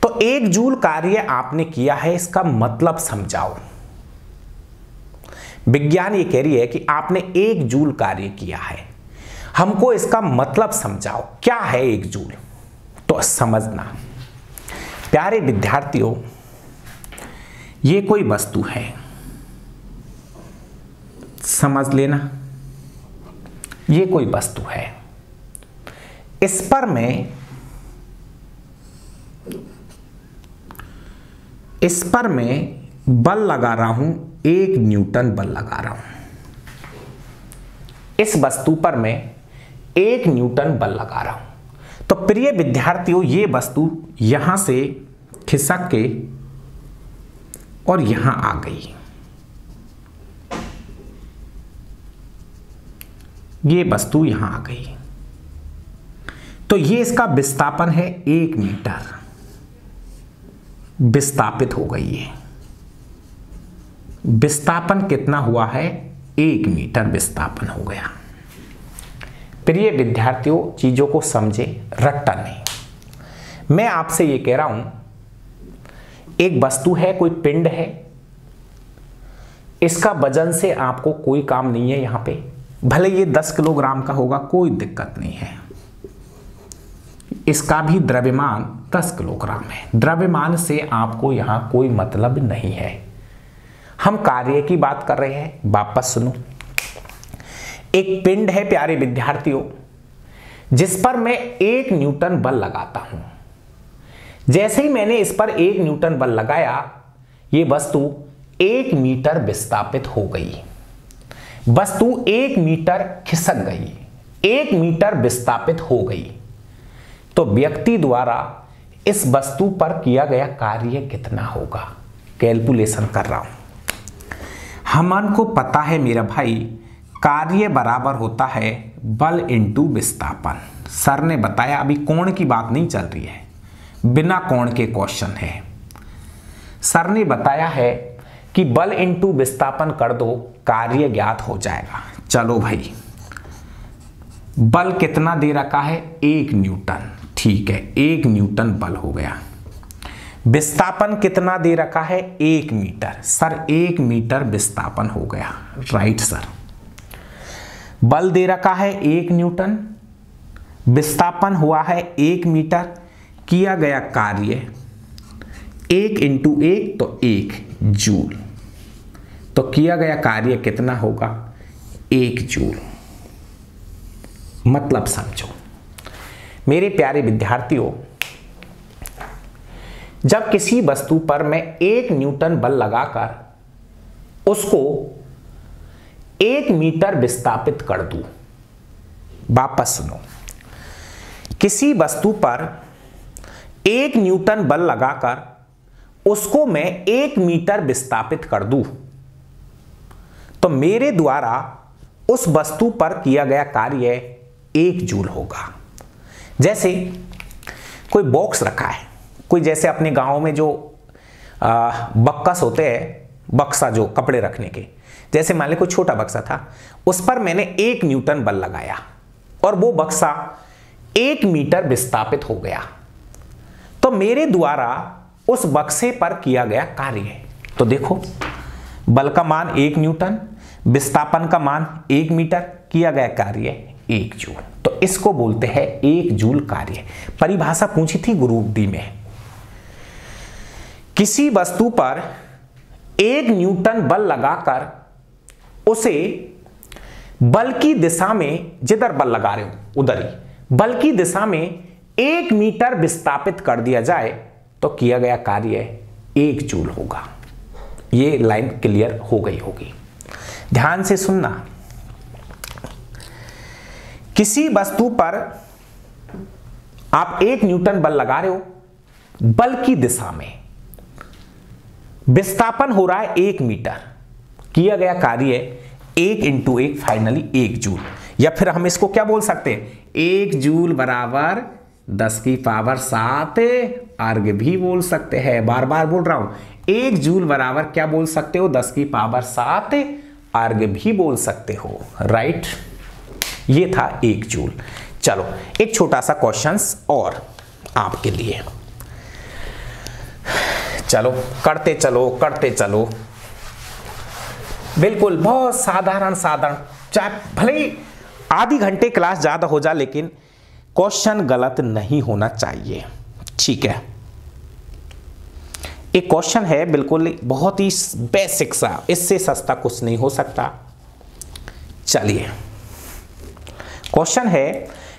तो एक जूल कार्य आपने किया है इसका मतलब समझाओ। विज्ञान ये कह रही है कि आपने एक जूल कार्य किया है, हमको इसका मतलब समझाओ, क्या है एक जूल। तो समझना प्यारे विद्यार्थियों, ये कोई वस्तु है, समझ लेना ये कोई वस्तु है। इस पर मैं इस पर मैं बल लगा रहा हूं, एक न्यूटन बल लगा रहा हूं। इस वस्तु पर मैं एक न्यूटन बल लगा रहा हूं। तो प्रिय विद्यार्थियों, ये वस्तु यहां से खिसक के और यहां आ गई। ये वस्तु यहां आ गई, तो ये इसका विस्थापन है एक मीटर, विस्थापित हो गई है। विस्थापन कितना हुआ है, एक मीटर विस्थापन हो गया। प्रिय विद्यार्थियों, चीजों को समझे, रट्टा नहीं। मैं आपसे ये कह रहा हूं, एक वस्तु है, कोई पिंड है, इसका वजन से आपको कोई काम नहीं है। यहां पे भले ये दस किलोग्राम का होगा, कोई दिक्कत नहीं है, इसका भी द्रव्यमान दस किलोग्राम है, द्रव्यमान से आपको यहां कोई मतलब नहीं है। हम कार्य की बात कर रहे हैं। वापस सुनो, एक पिंड है प्यारे विद्यार्थियों, जिस पर मैं एक न्यूटन बल लगाता हूं। जैसे ही मैंने इस पर एक न्यूटन बल लगाया, यह वस्तु एक मीटर विस्थापित हो गई। वस्तु एक मीटर खिसक गई, एक मीटर विस्थापित हो गई। तो व्यक्ति द्वारा इस वस्तु पर किया गया कार्य कितना होगा, कैलकुलेशन कर रहा हूं। हमान को पता है मेरा भाई, कार्य बराबर होता है बल इंटू विस्थापन। सर ने बताया, अभी कोण की बात नहीं चल रही है, बिना कोण के क्वेश्चन है। सर ने बताया है कि बल इंटू विस्थापन कर दो, कार्य ज्ञात हो जाएगा। चलो भाई, बल कितना दे रखा है, एक न्यूटन, ठीक है, एक न्यूटन बल हो गया। विस्थापन कितना दे रखा है, एक मीटर, सर एक मीटर विस्थापन हो गया, राइट सर। बल दे रखा है एक न्यूटन, विस्थापन हुआ है एक मीटर, किया गया कार्य एक इंटू एक तो एक जूल। तो किया गया कार्य कितना होगा, एक जूल। मतलब समझो मेरे प्यारे विद्यार्थियों, जब किसी वस्तु पर मैं एक न्यूटन बल लगाकर उसको एक मीटर विस्थापित कर दूं। वापस सुनो, किसी वस्तु पर एक न्यूटन बल लगाकर उसको मैं एक मीटर विस्थापित कर दूं, तो मेरे द्वारा उस वस्तु पर किया गया कार्य एक जूल होगा। जैसे कोई बॉक्स रखा है, कोई जैसे अपने गांव में जो आ, बक्कस होते हैं, बक्सा जो कपड़े रखने के, जैसे मान ले कोई छोटा बक्सा था, उस पर मैंने एक न्यूटन बल लगाया और वो बक्सा एक मीटर विस्थापित हो गया, तो मेरे द्वारा उस बक्से पर किया गया कार्य। तो देखो, बल का मान एक न्यूटन, विस्थापन का मान एक मीटर, किया गया कार्य एक जूल। तो इसको बोलते हैं एक जूल कार्य। परिभाषा पूछी थी ग्रुप डी में। किसी वस्तु पर एक न्यूटन बल लगाकर उसे बल की दिशा में, जिधर बल लगा रहे हो उधर ही बल की दिशा में एक मीटर विस्थापित कर दिया जाए तो किया गया कार्य एक जूल होगा। ये लाइन क्लियर हो गई होगी। ध्यान से सुनना, किसी वस्तु पर आप एक न्यूटन बल लगा रहे हो, बल की दिशा में विस्थापन हो रहा है एक मीटर, किया गया कार्य एक इंटू एक फाइनली एक जूल, या फिर हम इसको क्या बोल सकते हैं, एक जूल बराबर दस की पावर सात अर्घ भी बोल सकते हैं। बार बार बोल रहा हूं, एक जूल बराबर क्या बोल सकते हो, दस की पावर सात अर्घ भी बोल सकते हो। राइट, ये था एक जूल। चलो एक छोटा सा क्वेश्चंस और आपके लिए, चलो करते चलो करते चलो, बिल्कुल बहुत साधारण साधारण, चाहे भले ही आधी घंटे क्लास ज्यादा हो जाए लेकिन क्वेश्चन गलत नहीं होना चाहिए, ठीक है। एक क्वेश्चन है बिल्कुल बहुत ही बेसिक सा, इससे सस्ता कुछ नहीं हो सकता। चलिए क्वेश्चन है,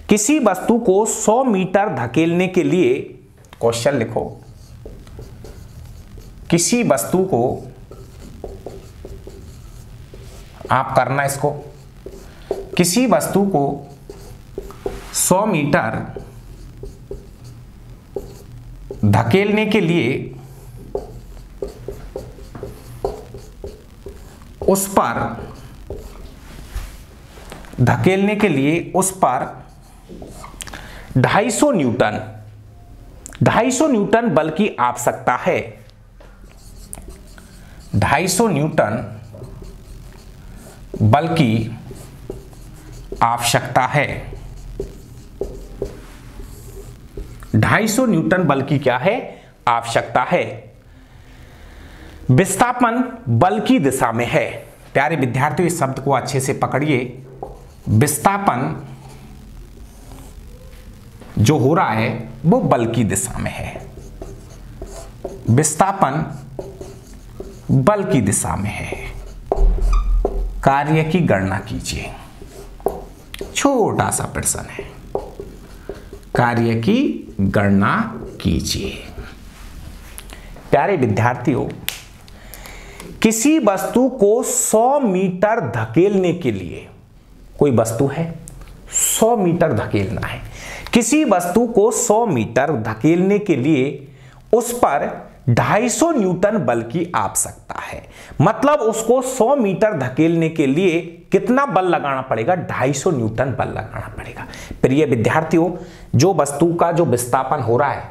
किसी वस्तु को सौ मीटर धकेलने के लिए, क्वेश्चन लिखो, किसी वस्तु को आप करना इसको, किसी वस्तु को सौ मीटर धकेलने के लिए उस पर धकेलने के लिए उस पर दो सौ पचास न्यूटन दो सौ पचास न्यूटन बल की आवश्यकता है। दो सौ पचास न्यूटन बल की आवश्यकता है। दो सौ पचास न्यूटन बल की क्या है, आवश्यकता है। विस्थापन बल की दिशा में है। प्यारे विद्यार्थियों इस शब्द को अच्छे से पकड़िए, विस्थापन जो हो रहा है वो बल की दिशा में है, विस्थापन बल की दिशा में है। कार्य की गणना कीजिए, छोटा सा प्रश्न है, कार्य की गणना कीजिए। प्यारे विद्यार्थियों किसी वस्तु को सौ मीटर धकेलने के लिए, कोई वस्तु है सौ मीटर धकेलना है, किसी वस्तु को सौ मीटर धकेलने के लिए उस पर दो सौ पचास न्यूटन बल की आवश्यकता है। मतलब उसको सौ मीटर धकेलने के लिए कितना बल लगाना पड़ेगा, दो सौ पचास न्यूटन बल लगाना पड़ेगा। प्रिय विद्यार्थियों जो वस्तु का जो विस्थापन हो रहा है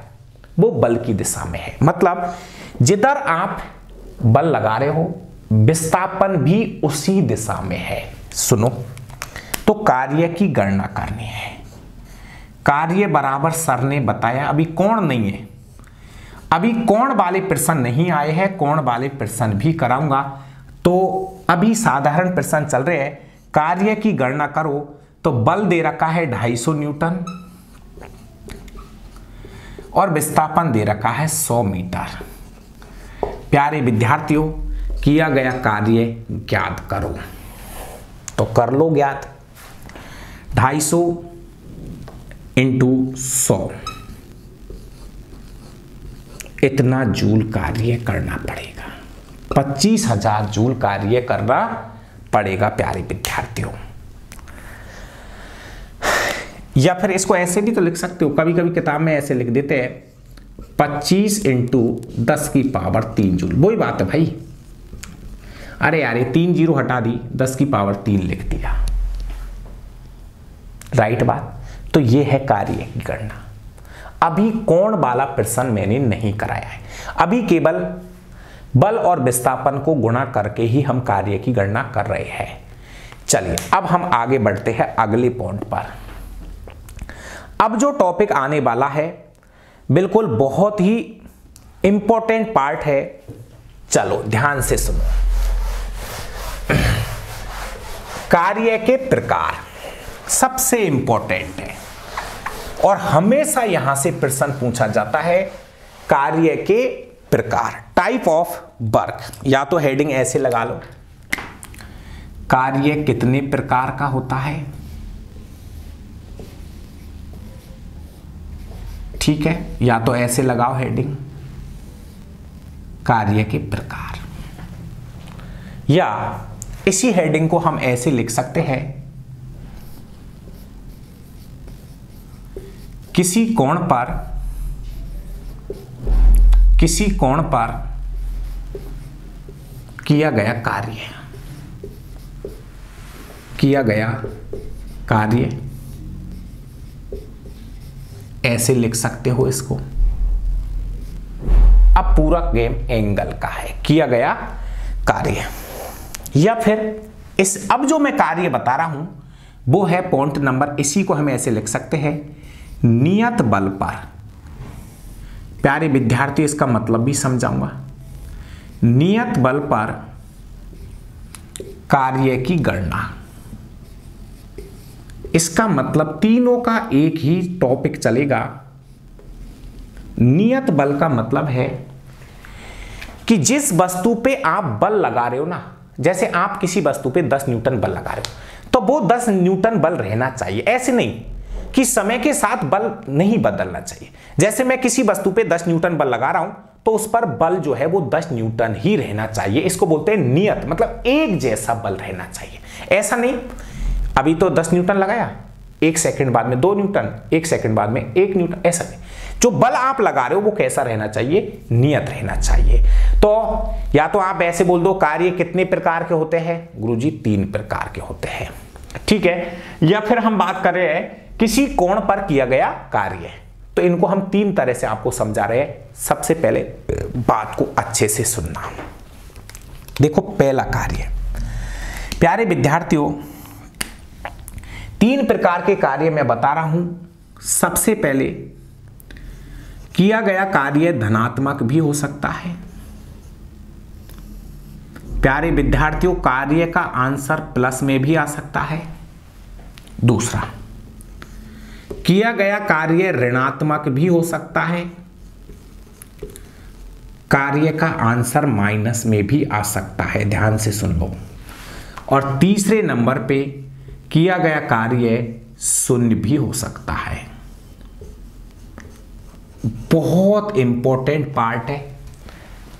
वो बल की दिशा में है, मतलब जिधर आप बल लगा रहे हो विस्थापन भी उसी दिशा में है। सुनो तो कार्य की गणना करनी है, कार्य बराबर सर ने बताया, अभी कोण नहीं है, अभी कोण वाले प्रश्न नहीं आए हैं, कोण वाले प्रश्न भी कराऊंगा, तो अभी साधारण प्रश्न चल रहे हैं। कार्य की गणना करो, तो बल दे रखा है दो सौ पचास न्यूटन और विस्थापन दे रखा है सौ मीटर। प्यारे विद्यार्थियों किया गया कार्य ज्ञात करो, तो कर लो ज्ञात, ढाई सौ इंटू सौ, इतना जूल कार्य करना पड़ेगा, पच्चीस हजार जूल कार्य करना पड़ेगा प्यारे विद्यार्थियों। या फिर इसको ऐसे भी तो लिख सकते हो, कभी कभी किताब में ऐसे लिख देते हैं पच्चीस इंटू दस की पावर तीन जूल, वही बात है भाई, अरे यार ये तीन जीरो हटा दी, दस की पावर तीन लिख दिया। राइट बात, तो ये है कार्य की गणना। अभी कोण वाला प्रश्न मैंने नहीं कराया है, अभी केवल बल और विस्थापन को गुणा करके ही हम कार्य की गणना कर रहे हैं। चलिए अब हम आगे बढ़ते हैं अगले पॉइंट पर। अब जो टॉपिक आने वाला है बिल्कुल बहुत ही इंपॉर्टेंट पार्ट है, चलो ध्यान से सुनो। कार्य के प्रकार सबसे इंपॉर्टेंट है और हमेशा यहां से प्रश्न पूछा जाता है, कार्य के प्रकार, टाइप ऑफ वर्क, या तो हेडिंग ऐसे लगा लो, कार्य कितने प्रकार का होता है, ठीक है, या तो ऐसे लगाओ हेडिंग कार्य के प्रकार, या इसी हेडिंग को हम ऐसे लिख सकते हैं, किसी कोण पर किसी कोण पर किया गया कार्य किया गया कार्य ऐसे लिख सकते हो इसको। अब पूरा गेम एंगल का है, किया गया कार्य, या फिर इस अब जो मैं कार्य बता रहा हूं वो है पॉइंट नंबर, इसी को हम ऐसे लिख सकते हैं, नियत बल पर। प्यारे विद्यार्थी इसका मतलब भी समझाऊंगा, नियत बल पर कार्य की गणना, इसका मतलब तीनों का एक ही टॉपिक चलेगा। नियत बल का मतलब है कि जिस वस्तु पे आप बल लगा रहे हो ना, जैसे आप किसी वस्तु पे दस न्यूटन बल लगा रहे हो तो वो दस न्यूटन बल रहना चाहिए, ऐसे नहीं कि समय के साथ बल नहीं बदलना चाहिए। जैसे मैं किसी वस्तु पे दस न्यूटन बल लगा रहा हूं तो उस पर बल जो है वो दस न्यूटन ही रहना चाहिए, इसको बोलते हैं नियत, मतलब एक जैसा बल रहना चाहिए। ऐसा नहीं अभी तो दस न्यूटन लगाया, एक सेकंड बाद में दो न्यूटन, एक सेकंड बाद में एक न्यूटन, ऐसा नहीं। जो बल आप लगा रहे हो वो कैसा रहना चाहिए, नियत रहना चाहिए। तो या तो आप ऐसे बोल दो, कार्य कितने प्रकार के होते हैं, गुरुजी तीन प्रकार के होते हैं, ठीक है, या फिर हम बात कर रहे हैं किसी कोण पर किया गया कार्य। तो इनको हम तीन तरह से आपको समझा रहे हैं। सबसे पहले बात को अच्छे से सुनना, देखो पहला कार्य, प्यारे विद्यार्थियों तीन प्रकार के कार्य मैं बता रहा हूं। सबसे पहले किया गया कार्य धनात्मक भी हो सकता है, प्यारे विद्यार्थियों कार्य का आंसर प्लस में भी आ सकता है। दूसरा, किया गया कार्य ऋणात्मक भी हो सकता है, कार्य का आंसर माइनस में भी आ सकता है, ध्यान से सुन लो। और तीसरे नंबर पे किया गया कार्य शून्य भी हो सकता है। बहुत इंपॉर्टेंट पार्ट है,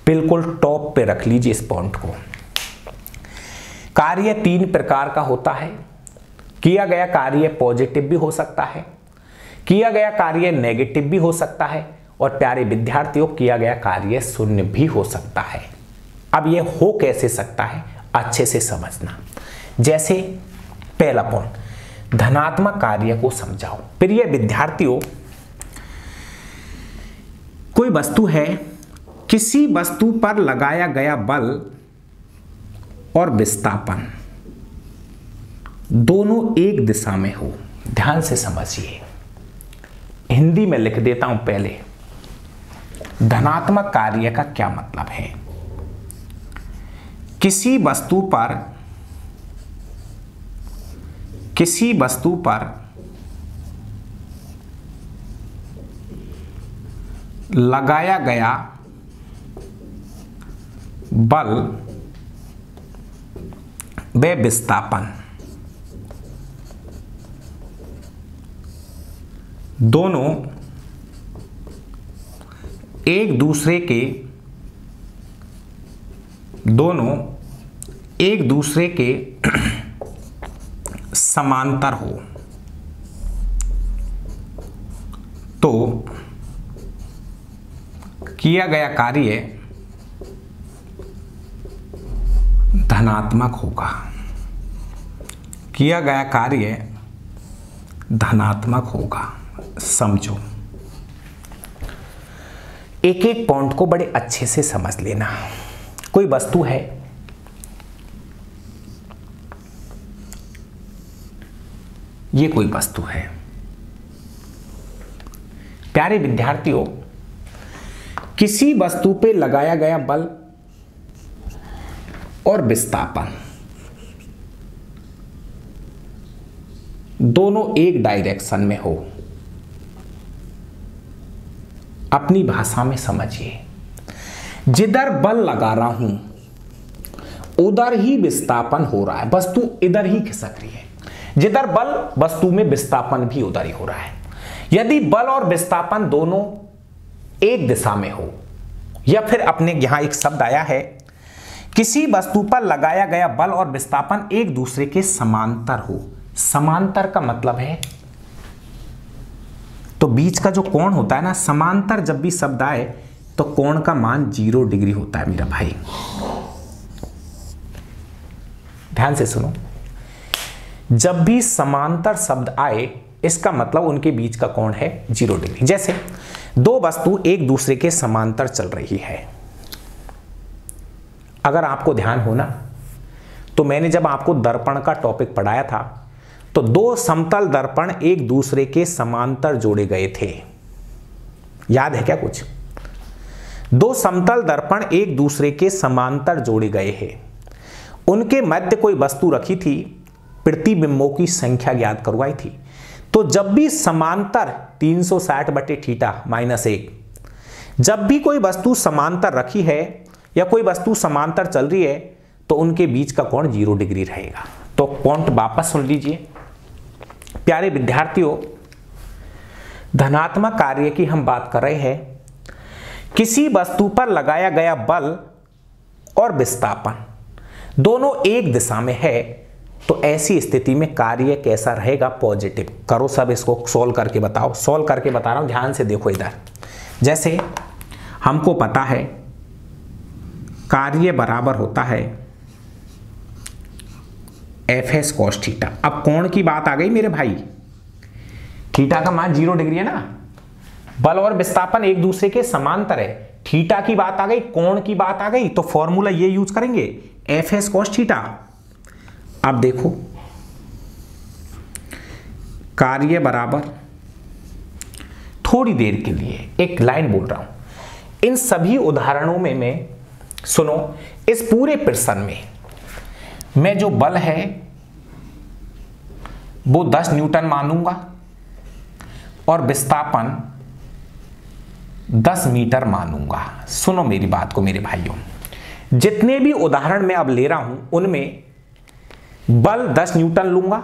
बिल्कुल टॉप पे रख लीजिए इस पॉइंट को। कार्य तीन प्रकार का होता है, किया गया कार्य पॉजिटिव भी हो सकता है, किया गया कार्य नेगेटिव भी हो सकता है, और प्यारे विद्यार्थियों किया गया कार्य शून्य भी हो सकता है। अब ये हो कैसे सकता है, अच्छे से समझना। जैसे पहला पॉइंट, धनात्मक कार्य को समझाओ। प्रिय विद्यार्थियों, कोई वस्तु है, किसी वस्तु पर लगाया गया बल और विस्थापन दोनों एक दिशा में हो। ध्यान से समझिए, हिंदी में लिख देता हूं पहले, धनात्मक कार्य का क्या मतलब है, किसी वस्तु पर किसी वस्तु पर लगाया गया बल व विस्थापन दोनों एक दूसरे के दोनों एक दूसरे के समांतर हो तो किया गया कार्य धनात्मक होगा, किया गया कार्य धनात्मक होगा। समझो, एक एक पॉइंट को बड़े अच्छे से समझ लेना। कोई वस्तु है, ये कोई वस्तु है, प्यारे विद्यार्थियों किसी वस्तु पे लगाया गया बल और विस्थापन दोनों एक डायरेक्शन में हो। अपनी भाषा में समझिए, जिधर बल लगा रहा हूं उधर ही विस्थापन हो रहा है, वस्तु इधर ही खिसक रही है। जिधर बल, वस्तु में विस्थापन भी उधर ही हो रहा है। यदि बल और विस्थापन दोनों एक दिशा में हो, या फिर अपने यहां एक शब्द आया है, किसी वस्तु पर लगाया गया बल और विस्थापन एक दूसरे के समांतर हो। समांतर का मतलब है, तो बीच का जो कोण होता है ना, समांतर जब भी शब्द आए तो कोण का मान जीरो डिग्री होता है। मेरा भाई ध्यान से सुनो, जब भी समांतर शब्द आए इसका मतलब उनके बीच का कोण है जीरो डिग्री। जैसे दो वस्तु एक दूसरे के समांतर चल रही है, अगर आपको ध्यान हो ना, तो मैंने जब आपको दर्पण का टॉपिक पढ़ाया था तो दो समतल दर्पण एक दूसरे के समांतर जोड़े गए थे। याद है क्या कुछ? दो समतल दर्पण एक दूसरे के समांतर जोड़े गए हैं, उनके मध्य कोई वस्तु रखी थी, प्रतिबिंबों की संख्या ज्ञात करवाई थी। तो जब भी समांतर तीन सौ साठ बटे थीटा माइनस एक, जब भी कोई वस्तु समांतर रखी है या कोई वस्तु समांतर चल रही है तो उनके बीच का कोण जीरो डिग्री रहेगा। तो पॉइंट वापस सुन लीजिए प्यारे विद्यार्थियों, धनात्मक कार्य की हम बात कर रहे हैं। किसी वस्तु पर लगाया गया बल और विस्थापन दोनों एक दिशा में है, तो ऐसी स्थिति में कार्य कैसा रहेगा? पॉजिटिव। करो सब, इसको सोल्व करके बताओ। सोल्व करके बता रहा हूं, ध्यान से देखो इधर। जैसे हमको पता है कार्य बराबर होता है एफ एस कॉस थीटा। अब कोण की बात आ गई मेरे भाई, थीटा का मान जीरो डिग्री है ना, बल और विस्थापन एक दूसरे के समांतर है, थीटा की बात आ गई, कोण की बात आ गई, तो फॉर्मूला ये यूज करेंगे एफ एस कॉस थीटा। अब देखो कार्य बराबर, थोड़ी देर के लिए एक लाइन बोल रहा हूं, इन सभी उदाहरणों में मैं, सुनो, इस पूरे प्रश्न में मैं जो बल है वो दस न्यूटन मानूंगा और विस्थापन दस मीटर मानूंगा। सुनो मेरी बात को मेरे भाइयों, जितने भी उदाहरण मैं अब ले रहा हूं उनमें बल दस न्यूटन लूंगा,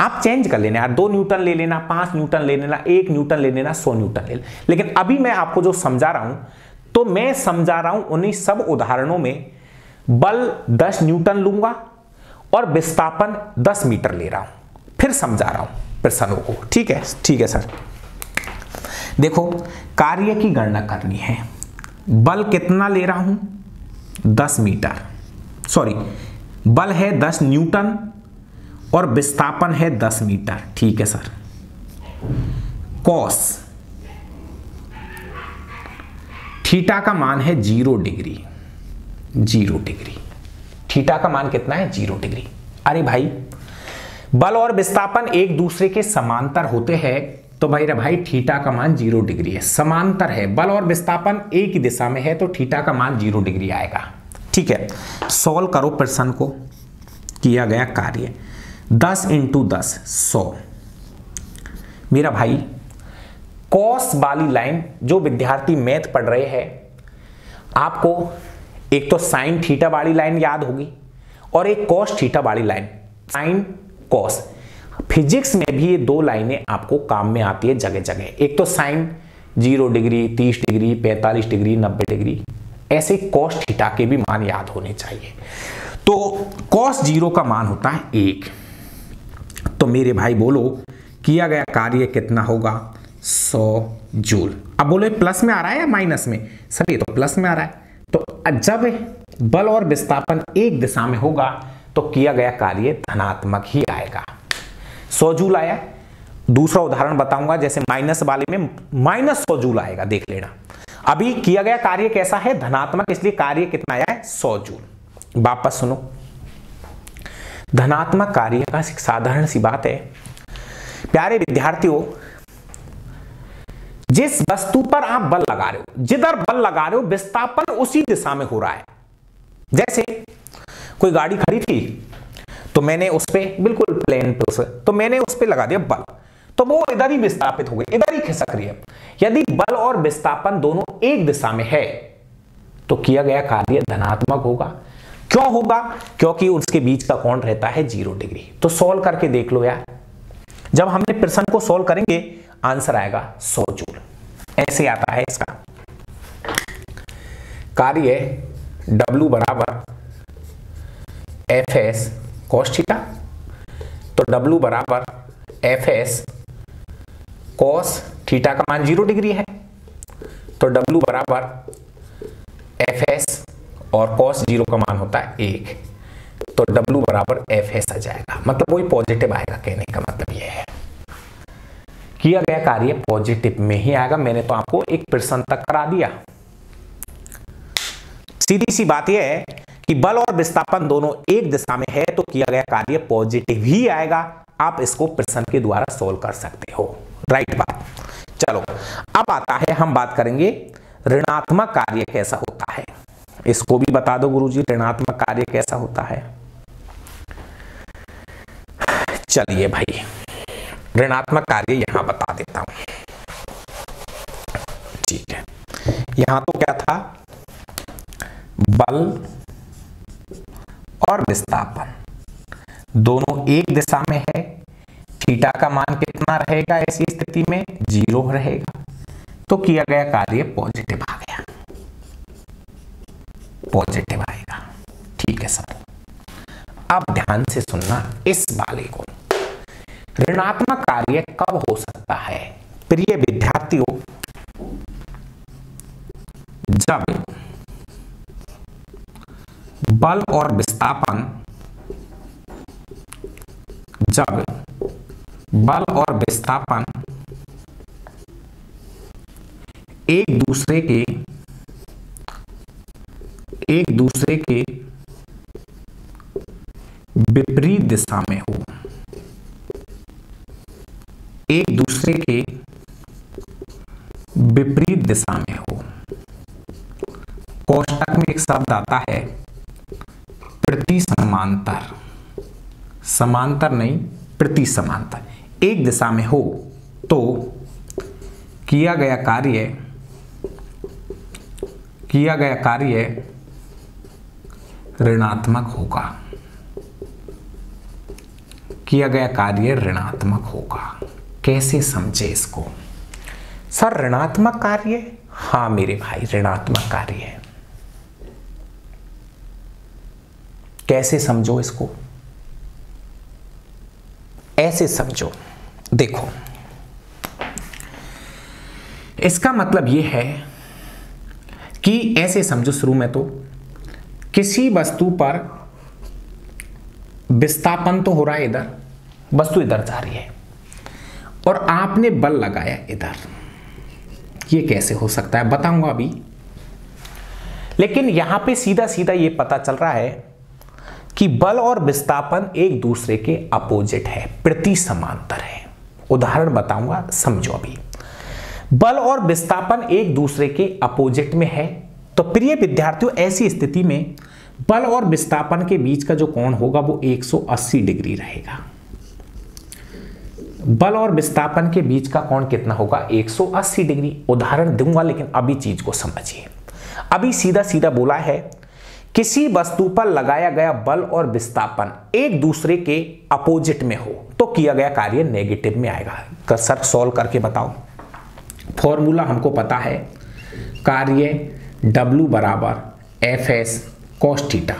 आप चेंज कर लेना यार, दो न्यूटन ले लेना, पांच न्यूटन ले लेना, एक न्यूटन ले लेना, सौ न्यूटन ले लेना, लेकिन अभी मैं आपको जो समझा रहा हूं तो मैं समझा रहा हूं उन्हीं सब उदाहरणों में बल दस न्यूटन लूंगा और विस्थापन दस मीटर ले रहा हूं, फिर समझा रहा हूं प्रश्नों को। ठीक है? ठीक है सर। देखो कार्य की गणना करनी है, बल कितना ले रहा हूं, दस मीटर, सॉरी बल है दस न्यूटन और विस्थापन है दस मीटर। ठीक है सर। कॉस थीटा का मान है zero degree, zero degree, theta का मान कितना है, जीरो डिग्री। अरे भाई बल और विस्थापन एक दूसरे के समांतर होते हैं तो भाई रे भाई थीटा का मान जीरो डिग्री है, समांतर है, बल और विस्थापन एक ही दिशा में है तो थीटा का मान जीरो डिग्री आएगा। ठीक है, सॉल्व करो प्रश्न को। किया गया कार्य दस इंटू दस सौ। मेरा भाई कॉस वाली लाइन, जो विद्यार्थी मैथ पढ़ रहे हैं आपको एक तो साइन थीटा वाली लाइन याद होगी और एक कॉस थीटा वाली लाइन, साइन कॉस। फिजिक्स में भी ये दो लाइनें आपको काम में आती है जगह जगह, एक तो साइन जीरो डिग्री, तीस डिग्री, पैंतालीस डिग्री, नब्बे डिग्री, ऐसे कॉस थीटा के भी मान याद होने चाहिए। तो कॉस जीरो का मान होता है एक, तो मेरे भाई बोलो किया गया कार्य कितना होगा, सौ जूल। अब बोलो प्लस में आ रहा है या माइनस में? सर ये तो प्लस में आ रहा है। तो जब बल और विस्थापन एक दिशा में होगा तो किया गया कार्य धनात्मक ही आएगा, सौ जूल आया। दूसरा उदाहरण बताऊंगा, जैसे माइनस वाले में माइनस सौ जूल आएगा, देख लेना। अभी किया गया कार्य कैसा है, धनात्मक, इसलिए कार्य कितना आया है, सौ जूल। वापस सुनो, धनात्मक कार्य का साधारण सी बात है प्यारे विद्यार्थियों, जिस वस्तु पर आप बल लगा रहे हो, जिधर बल लगा रहे हो विस्थापन उसी दिशा में हो रहा है। जैसे कोई गाड़ी खड़ी थी तो मैंने उस पर, बिल्कुल प्लेन पे उस पर, तो मैंने उस पर लगा दिया बल, तो वो इधर ही विस्थापित हो गई, इधर ही खिसक रही है। यदि बल और विस्थापन दोनों एक दिशा में है तो किया गया कार्य धनात्मक होगा। क्यों होगा? क्योंकि उसके बीच का कोण रहता है जीरो डिग्री। तो सोल्व करके देख लो यार, जब हमने प्रश्न को सोल्व करेंगे आंसर आएगा सौ जूल। ऐसे आता है इसका कार्य W बराबर एफ एस कॉस थीटा, तो W बराबर एफ एस कॉस थीटा का मान जीरो डिग्री है, तो W बराबर एफ एस और कॉस जीरो का मान होता है एक, तो W बराबर एफ एस आ जाएगा। मतलब वही पॉजिटिव आएगा, कहने का मतलब यह है किया गया कार्य पॉजिटिव में ही आएगा। मैंने तो आपको एक प्रश्न तक करा दिया। सीधी सी बात यह है कि बल और विस्थापन दोनों एक दिशा में है तो किया गया कार्य पॉजिटिव ही आएगा। आप इसको प्रश्न के द्वारा सोल्व कर सकते हो, राइट बात। चलो अब आता है, हम बात करेंगे ऋणात्मक कार्य कैसा होता है। इसको भी बता दो गुरुजी, ऋणात्मक कार्य कैसा होता है। चलिए भाई, ऋणात्मक कार्य यहां बता देता हूं, ठीक है। यहां तो क्या था, बल और विस्थापन दोनों एक दिशा में है, थीटा का मान कितना रहेगा ऐसी स्थिति में, जीरो रहेगा, तो किया गया कार्य पॉजिटिव आ गया, पॉजिटिव आएगा। ठीक है सर, अब ध्यान से सुनना इस वाले को, ऋणात्मक कार्य कब हो सकता है प्रिय विद्यार्थियों? जब बल और विस्थापन जब बल और विस्थापन एक दूसरे के एक दूसरे के विपरीत दिशा में हो, एक दूसरे के विपरीत दिशा में हो। कोष्टक में एक शब्द आता है प्रति समांतर, समांतर नहीं प्रति समांतर, एक दिशा में हो तो किया गया कार्य किया गया कार्य ऋणात्मक होगा, किया गया कार्य ऋणात्मक होगा। कैसे समझे इसको? सर ऋणात्मक कार्य, हाँ मेरे भाई ऋणात्मक कार्य है। कैसे समझो इसको? ऐसे समझो, देखो इसका मतलब यह है कि ऐसे समझो, शुरू में तो किसी वस्तु पर विस्थापन तो हो रहा है, इधर वस्तु इधर जा रही है और आपने बल लगाया इधर, ये कैसे हो सकता है बताऊंगा अभी। लेकिन यहां पे सीधा सीधा ये पता चल रहा है कि बल और विस्थापन एक दूसरे के अपोजिट है, प्रति समांतर है। उदाहरण बताऊंगा, समझो अभी। बल और विस्थापन एक दूसरे के अपोजिट में है तो प्रिय विद्यार्थियों ऐसी स्थिति में बल और विस्थापन के बीच का जो कोण होगा वो एक सौ अस्सी डिग्री रहेगा। बल और विस्थापन के बीच का कोण कितना होगा? एक सौ अस्सी डिग्री। उदाहरण दूंगा लेकिन अभी चीज को समझिए। अभी सीधा सीधा बोला है किसी वस्तु पर लगाया गया बल और विस्थापन एक दूसरे के अपोजिट में हो तो किया गया कार्य नेगेटिव में आएगा। सर सॉल्व करके बताओ, फॉर्मूला हमको पता है, कार्य W बराबर एफ एस कॉस थीटा।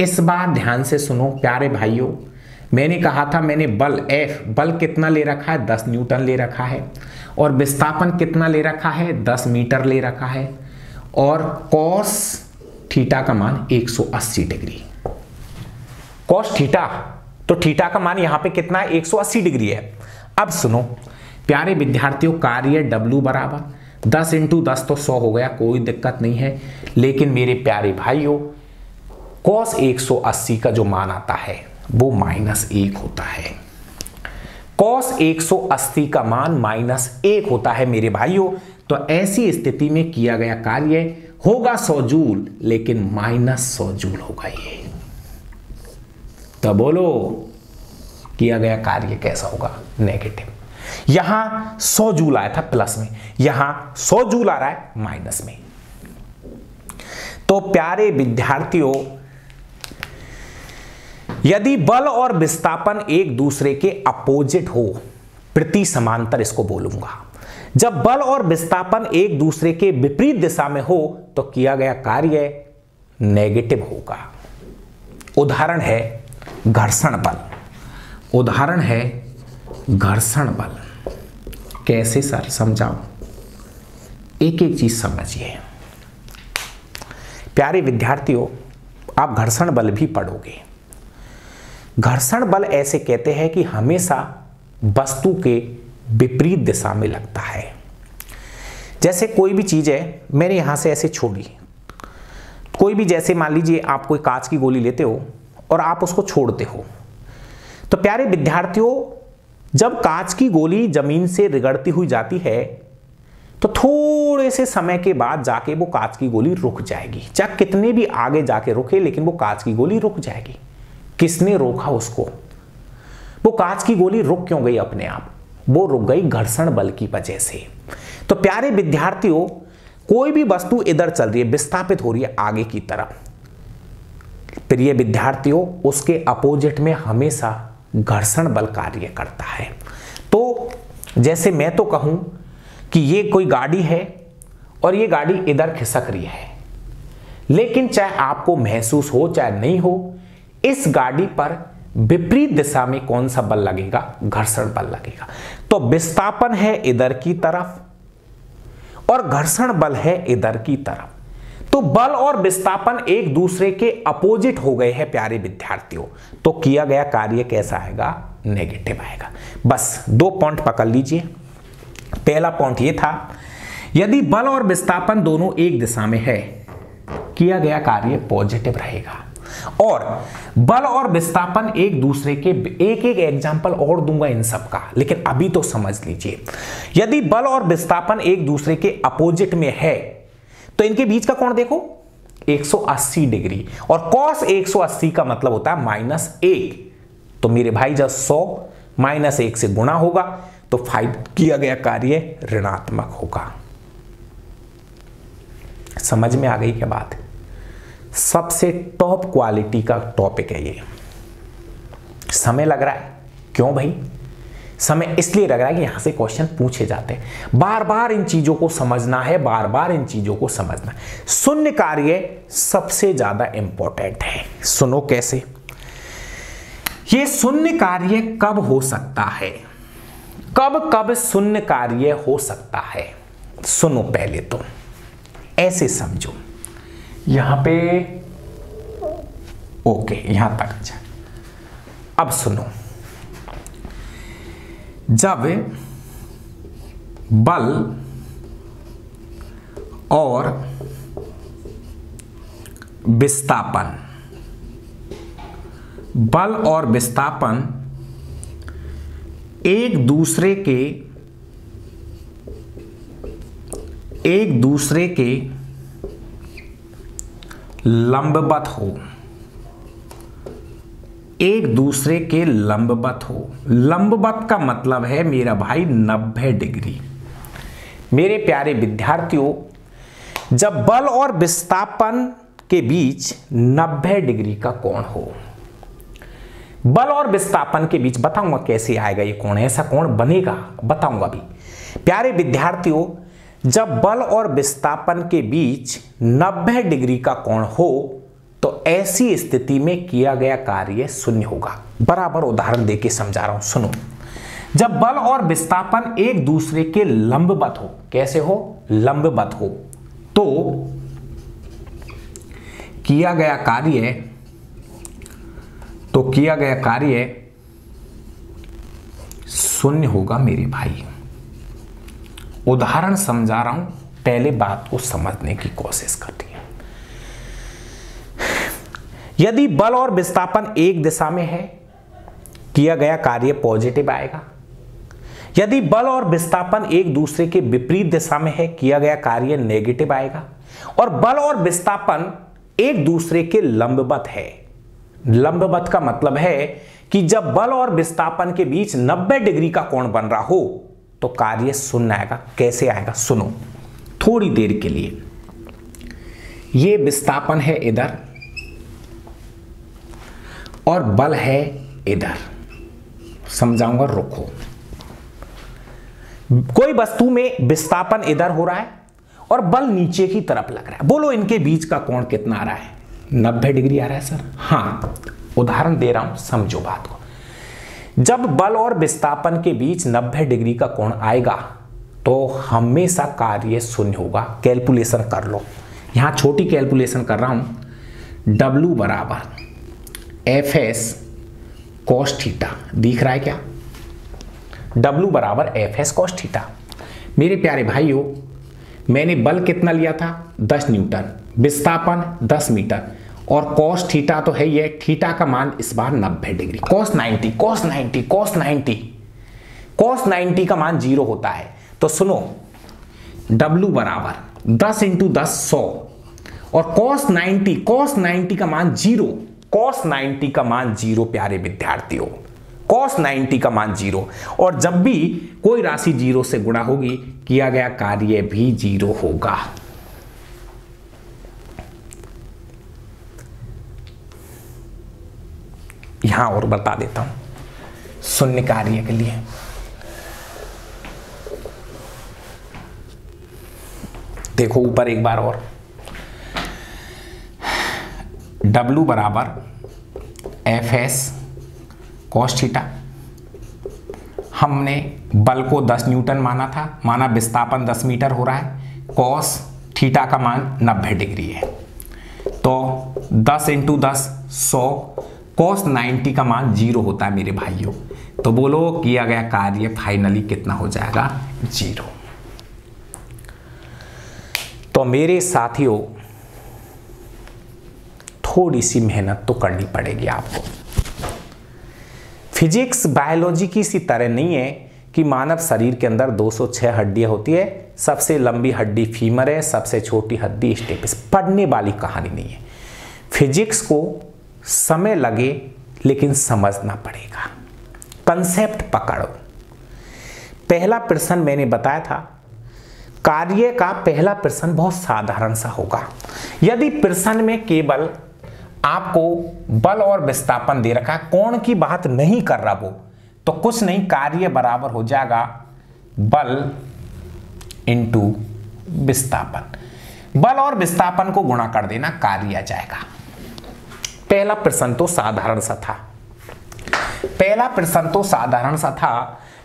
इस बार ध्यान से सुनो प्यारे भाइयों, मैंने कहा था, मैंने बल F, बल कितना ले रखा है, दस न्यूटन ले रखा है, और विस्थापन कितना ले रखा है, दस मीटर ले रखा है, और कॉस थीटा का मान एक सौ अस्सी डिग्री। कॉस थीटा, तो थीटा का मान यहाँ पे कितना है, एक सौ अस्सी डिग्री है। अब सुनो प्यारे विद्यार्थियों, कार्य W बराबर दस इंटू दस तो सौ हो गया, कोई दिक्कत नहीं है। लेकिन मेरे प्यारे भाइयों कॉस एक सौ अस्सी का जो मान आता है वो माइनस एक होता है। कॉस एक सौ अस्सी का मान माइनस एक होता है मेरे भाइयों। तो ऐसी स्थिति में किया गया कार्य होगा सौ जूल, लेकिन माइनस सौ जूल होगा ये। तो बोलो किया गया कार्य कैसा होगा? नेगेटिव। यहां सौ जूल आया था प्लस में, यहां सौ जूल आ रहा है माइनस में। तो प्यारे विद्यार्थियों, यदि बल और विस्थापन एक दूसरे के अपोजिट हो, प्रति समांतर इसको बोलूंगा, जब बल और विस्थापन एक दूसरे के विपरीत दिशा में हो तो किया गया कार्य नेगेटिव होगा। उदाहरण है घर्षण बल, उदाहरण है घर्षण बल। कैसे सर समझाओ, एक एक चीज समझिए। प्यारे विद्यार्थियों, आप घर्षण बल भी पढ़ोगे। घर्षण बल ऐसे कहते हैं कि हमेशा वस्तु के विपरीत दिशा में लगता है। जैसे कोई भी चीज है, मैंने यहां से ऐसे छोड़ी कोई भी, जैसे मान लीजिए आप कोई कांच की गोली लेते हो और आप उसको छोड़ते हो, तो प्यारे विद्यार्थियों, जब कांच की गोली जमीन से रगड़ती हुई जाती है तो थोड़े से समय के बाद जाके वो कांच की गोली रुक जाएगी। चाहे कितने भी आगे जाके रुके, लेकिन वो कांच की गोली रुक जाएगी। किसने रोका उसको? वो कांच की गोली रुक क्यों गई अपने आप? वो रुक गई घर्षण बल की वजह से। तो प्यारे विद्यार्थियों, कोई भी वस्तु इधर चल रही है, विस्थापित हो रही है आगे की तरफ, प्रिय विद्यार्थियों, उसके अपोजिट में हमेशा घर्षण बल कार्य करता है। तो जैसे मैं तो कहूं कि ये कोई गाड़ी है और ये गाड़ी इधर खिसक रही है, लेकिन चाहे आपको महसूस हो चाहे नहीं हो, इस गाड़ी पर विपरीत दिशा में कौन सा बल लगेगा? घर्षण बल लगेगा। तो विस्थापन है इधर की तरफ और घर्षण बल है इधर की तरफ। तो बल और विस्थापन एक दूसरे के अपोजिट हो गए हैं प्यारे विद्यार्थियों, तो किया गया कार्य कैसा आएगा? नेगेटिव आएगा। बस दो पॉइंट पकड़ लीजिए। पहला पॉइंट ये था, यदि बल और विस्थापन दोनों एक दिशा में है, किया गया कार्य पॉजिटिव रहेगा। और बल और विस्थापन एक दूसरे के, एक एक एग्जाम्पल और दूंगा इन सब का, लेकिन अभी तो समझ लीजिए। यदि बल और विस्थापन एक दूसरे के अपोजिट में है तो इनके बीच का कोण देखो, एक सौ अस्सी डिग्री, और कॉस एक सौ अस्सी का मतलब होता है माइनस एक। तो मेरे भाई, जब सौ माइनस एक से गुणा होगा तो फाइव, किया गया कार्य ऋणात्मक होगा। समझ में आ गई क्या बात? सबसे टॉप क्वालिटी का टॉपिक है ये। समय लग रहा है क्यों भाई? समय इसलिए लग रहा है कि यहां से क्वेश्चन पूछे जाते हैं। बार बार इन चीजों को समझना है, बार बार इन चीजों को समझना है। शून्य कार्य सबसे ज्यादा इंपॉर्टेंट है। सुनो कैसे, ये शून्य कार्य कब हो सकता है, कब कब शून्य कार्य हो सकता है? सुनो, पहले तो ऐसे समझो, यहां पे ओके, यहां तक अच्छा। अब सुनो, जब बल और विस्थापन, बल और विस्थापन एक दूसरे के एक दूसरे के लंबवत हो, एक दूसरे के लंबवत हो। लंबवत का मतलब है मेरा भाई नब्बे डिग्री। मेरे प्यारे विद्यार्थियों, जब बल और विस्थापन के बीच नब्बे डिग्री का कोण हो, बल और विस्थापन के बीच, बताऊंगा कैसे आएगा ये कोण, ऐसा कोण बनेगा, बताऊंगा भी। प्यारे विद्यार्थियों, जब बल और विस्थापन के बीच नब्बे डिग्री का कोण हो तो ऐसी स्थिति में किया गया कार्य शून्य होगा। बराबर उदाहरण देके समझा रहा हूं, सुनो। जब बल और विस्थापन एक दूसरे के लंबवत हो, कैसे हो? लंबवत हो, तो किया गया कार्य तो किया गया कार्य शून्य होगा मेरे भाई। उदाहरण समझा रहा हूं, पहले बात को समझने की कोशिश करती है। यदि बल और विस्थापन एक दिशा में है, किया गया कार्य पॉजिटिव आएगा। यदि बल और विस्थापन एक दूसरे के विपरीत दिशा में है, किया गया कार्य नेगेटिव आएगा। और बल और विस्थापन एक दूसरे के लंबवत है, लंबवत का मतलब है कि जब बल और विस्थापन के बीच नब्बे डिग्री का कोण बन रहा हो तो कार्य शून्य आएगा। कैसे आएगा? सुनो, थोड़ी देर के लिए ये विस्थापन है इधर और बल है इधर। समझाऊंगा, रुको। कोई वस्तु में विस्थापन इधर हो रहा है और बल नीचे की तरफ लग रहा है, बोलो इनके बीच का कोण कितना आ रहा है? नब्बे डिग्री आ रहा है सर। हाँ, उदाहरण दे रहा हूं, समझो बात को। जब बल और विस्थापन के बीच नब्बे डिग्री का कोण आएगा तो हमेशा कार्य शून्य होगा। कैलकुलेशन कर लो, यहां छोटी कैलकुलेशन कर रहा हूं। W बराबर एफ एस कॉस थीटा, दिख रहा है क्या? W बराबर एफ एस कॉस थीटा। मेरे प्यारे भाइयों, मैंने बल कितना लिया था? दस न्यूटन, विस्थापन दस मीटर, और कॉस थीटा तो है ये, थीटा का मान इस बार नब्बे डिग्री। कॉस नब्बे कॉस नब्बे कॉस नब्बे कॉस नब्बे का मान जीरो होता है। तो सुनो, W बराबर दस इंटू दस सौ, और कॉस नब्बे कॉस नब्बे का मान जीरो। कॉस नब्बे का मान जीरो प्यारे विद्यार्थियों, कॉस नब्बे का मान जीरो। और जब भी कोई राशि जीरो से गुणा होगी, किया गया कार्य भी जीरो होगा। यहां और बता देता हूं शून्य कार्य के लिए। देखो ऊपर एक बार और, W बराबर एफ एस कॉस थीटा। हमने बल को दस न्यूटन माना था, माना विस्थापन दस मीटर हो रहा है, कॉस थीटा का मान नब्बे डिग्री है। तो दस इंटू दस सौ, कॉस नब्बे का मान जीरो होता है मेरे भाइयों। तो बोलो किया गया कार्य फाइनली कितना हो जाएगा? जीरो। तो मेरे साथियों, थोड़ी सी मेहनत तो करनी पड़ेगी आपको। फिजिक्स बायोलॉजी की इसी तरह नहीं है कि मानव शरीर के अंदर दो सौ छह हड्डियां होती है, सबसे लंबी हड्डी फीमर है, सबसे छोटी हड्डी स्टेपिस। पढ़ने वाली कहानी नहीं है। फिजिक्स को समय लगे लेकिन समझना पड़ेगा, कंसेप्ट पकड़ो। पहला प्रश्न मैंने बताया था, कार्य का पहला प्रश्न बहुत साधारण सा होगा। यदि प्रश्न में केवल आपको बल और विस्थापन दे रखा, कोण की बात नहीं कर रहा वो, तो कुछ नहीं, कार्य बराबर हो जाएगा बल इंटू विस्थापन। बल और विस्थापन को गुणा कर देना, कार्य आ जाएगा। पहला प्रश्न तो साधारण सा था पहला प्रश्न तो साधारण सा था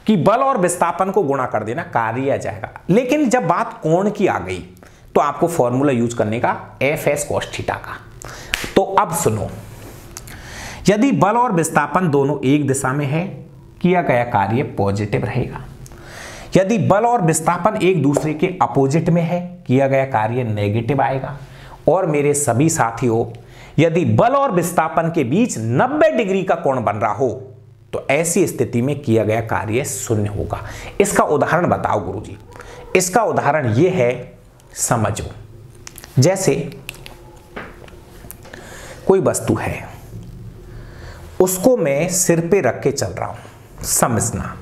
कि बल और विस्थापन को गुणा कर देना, कार्य आ जाएगा। लेकिन जब बात कोण की आ गई तो आपको फॉर्मूला यूज करने का, एफ एस कॉस थीटा का। तो अब सुनो, यदि बल और विस्थापन दोनों एक दिशा में है, किया गया कार्य पॉजिटिव रहेगा। यदि बल और विस्थापन एक दूसरे के अपोजिट में है, किया गया कार्य नेगेटिव आएगा। और मेरे सभी साथियों, यदि बल और विस्थापन के बीच नब्बे डिग्री का कोण बन रहा हो तो ऐसी स्थिति में किया गया कार्य शून्य होगा। इसका उदाहरण बताओ गुरुजी। इसका उदाहरण यह है, समझो। जैसे कोई वस्तु है, उसको मैं सिर पे रख के चल रहा हूं। समझना,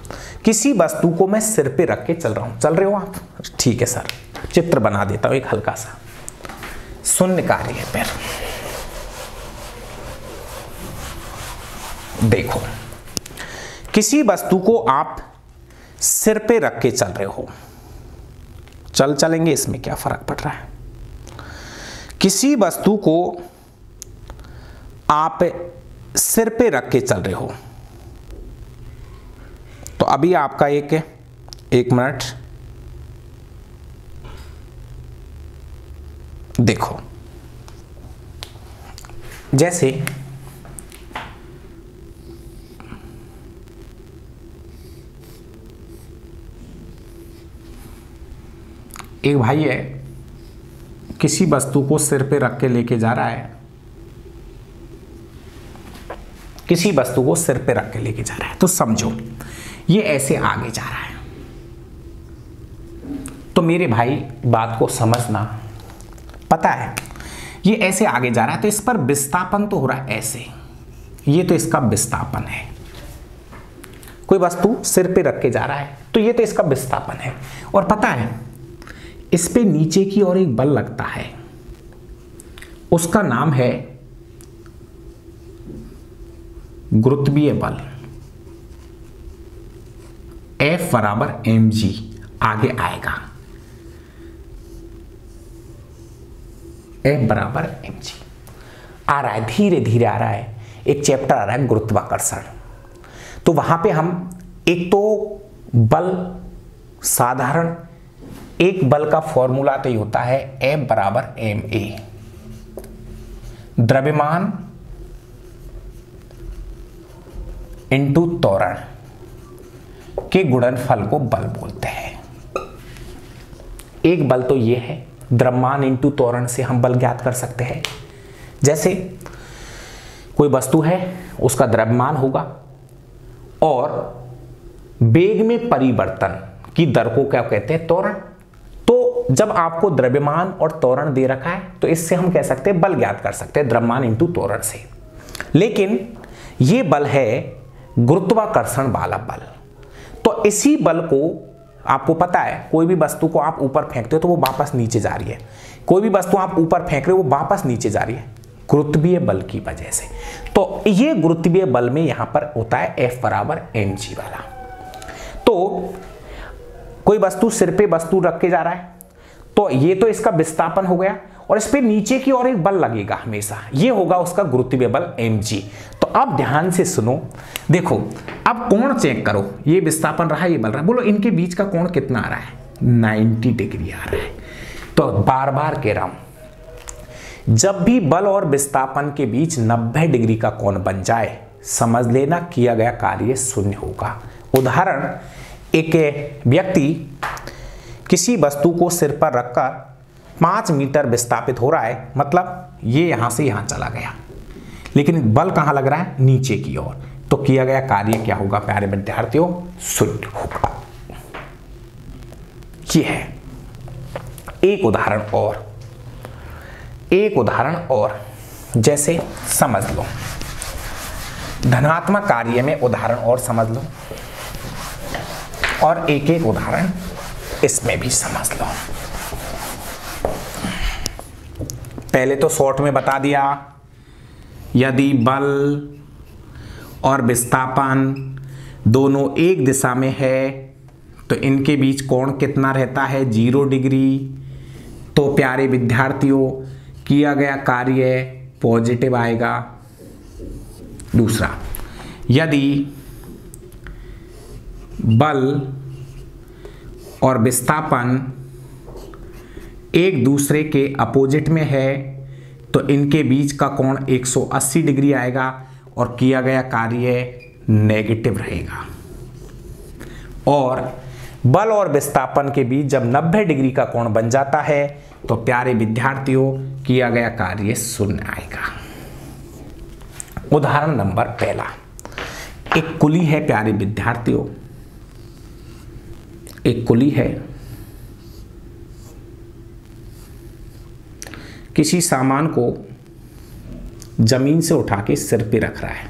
किसी वस्तु को मैं सिर पे रख के चल रहा हूं। चल रहे हो आप? ठीक है सर, चित्र बना देता हूं एक हल्का सा। शून्य कार्य पर देखो, किसी वस्तु को आप सिर पे रख के चल रहे हो। चल चलेंगे, इसमें क्या फर्क पड़ रहा है? किसी वस्तु को आप सिर पे रख के चल रहे हो, तो अभी आपका एक एक मिनट देखो। जैसे एक भाई है, किसी वस्तु को सिर पे रख के लेके जा रहा है किसी वस्तु को सिर पे रख के लेके जा रहा है तो समझो ये ऐसे आगे जा रहा है। तो मेरे भाई, बात को समझना, पता है ये ऐसे आगे जा रहा है, तो इस पर विस्थापन तो हो रहा है ऐसे, ये तो इसका विस्थापन है। कोई वस्तु सिर पे रख के जा रहा है तो ये तो इसका विस्थापन है। और पता है, इस पे नीचे की ओर एक बल लगता है, उसका नाम है गुरुत्वीय बल। F बराबर एम जी आगे आएगा, F बराबर एम जी आ रहा है, धीरे धीरे आ रहा है। एक चैप्टर आ रहा है गुरुत्वाकर्षण, तो वहां पे हम एक तो बल साधारण, एक बल का फॉर्मूला तो ही होता है F बराबर एम ए, द्रव्यमान इंटू त्वरण के गुणनफल को बल बोलते हैं। एक बल तो ये है, द्रव्यमान इंटू त्वरण से हम बल ज्ञात कर सकते हैं। जैसे कोई वस्तु है, उसका द्रव्यमान होगा और वेग में परिवर्तन की दर को क्या कहते हैं, त्वरण। तो जब आपको द्रव्यमान और त्वरण दे रखा है तो इससे हम कह सकते हैं बल ज्ञात कर सकते हैं, द्रव्यमान इंटू त्वरण से। लेकिन ये बल है गुरुत्वाकर्षण वाला बल, तो इसी बल को आपको पता है, कोई भी वस्तु को आप ऊपर फेंकते हो तो वो वापस नीचे जा रही है, कोई भी वस्तु आप ऊपर फेंक रहे हो वो वापस नीचे जा रही है, गुरुत्वीय बल की वजह से। तो ये गुरुत्वीय बल में यहाँ पर होता है एफ बराबर एम जी वाला। तो कोई वस्तु सिर पे वस्तु रख के जा रहा है, तो ये तो इसका विस्थापन हो गया और इस पे नीचे की ओर एक बल लगेगा हमेशा, ये होगा उसका गुरुत्वीय बल एम जी। तो अब ध्यान से सुनो, देखो अब कोण चेक करो, ये विस्थापन रहा, ये बल रहा, बोलो इनके बीच का कोण कितना आ रहा है, नाइन्टी डिग्री आ रहा है। तो बार बार कह रहा हूं, जब भी बल और विस्थापन के बीच नब्बे डिग्री का कोण बन जाए, समझ लेना किया गया कार्य शून्य होगा। उदाहरण, एक व्यक्ति किसी वस्तु को सिर पर रखकर पाँच मीटर विस्थापित हो रहा है, मतलब ये यहाँ से यहाँ चला गया, लेकिन बल कहाँ लग रहा है, नीचे की ओर। तो किया गया कार्य क्या होगा प्यारे विद्यार्थियों, शून्य होगा। ये है एक उदाहरण और, एक उदाहरण और जैसे समझ लो, धनात्मक कार्य में उदाहरण और समझ लो, और एक एक उदाहरण इसमें भी समझ लो। पहले तो शॉर्ट में बता दिया, यदि बल और विस्थापन दोनों एक दिशा में है तो इनके बीच कोण कितना रहता है, जीरो डिग्री। तो प्यारे विद्यार्थियों किया गया कार्य पॉजिटिव आएगा। दूसरा, यदि बल और विस्थापन एक दूसरे के अपोजिट में है तो इनके बीच का कोण एक सौ अस्सी डिग्री आएगा और किया गया कार्य नेगेटिव रहेगा। और बल और विस्थापन के बीच जब नब्बे डिग्री का कोण बन जाता है तो प्यारे विद्यार्थियों किया गया कार्य शून्य आएगा। उदाहरण नंबर पहला, एक कुली है प्यारे विद्यार्थियों, एक कुली है, किसी सामान को जमीन से उठा के सिर पे रख रहा है,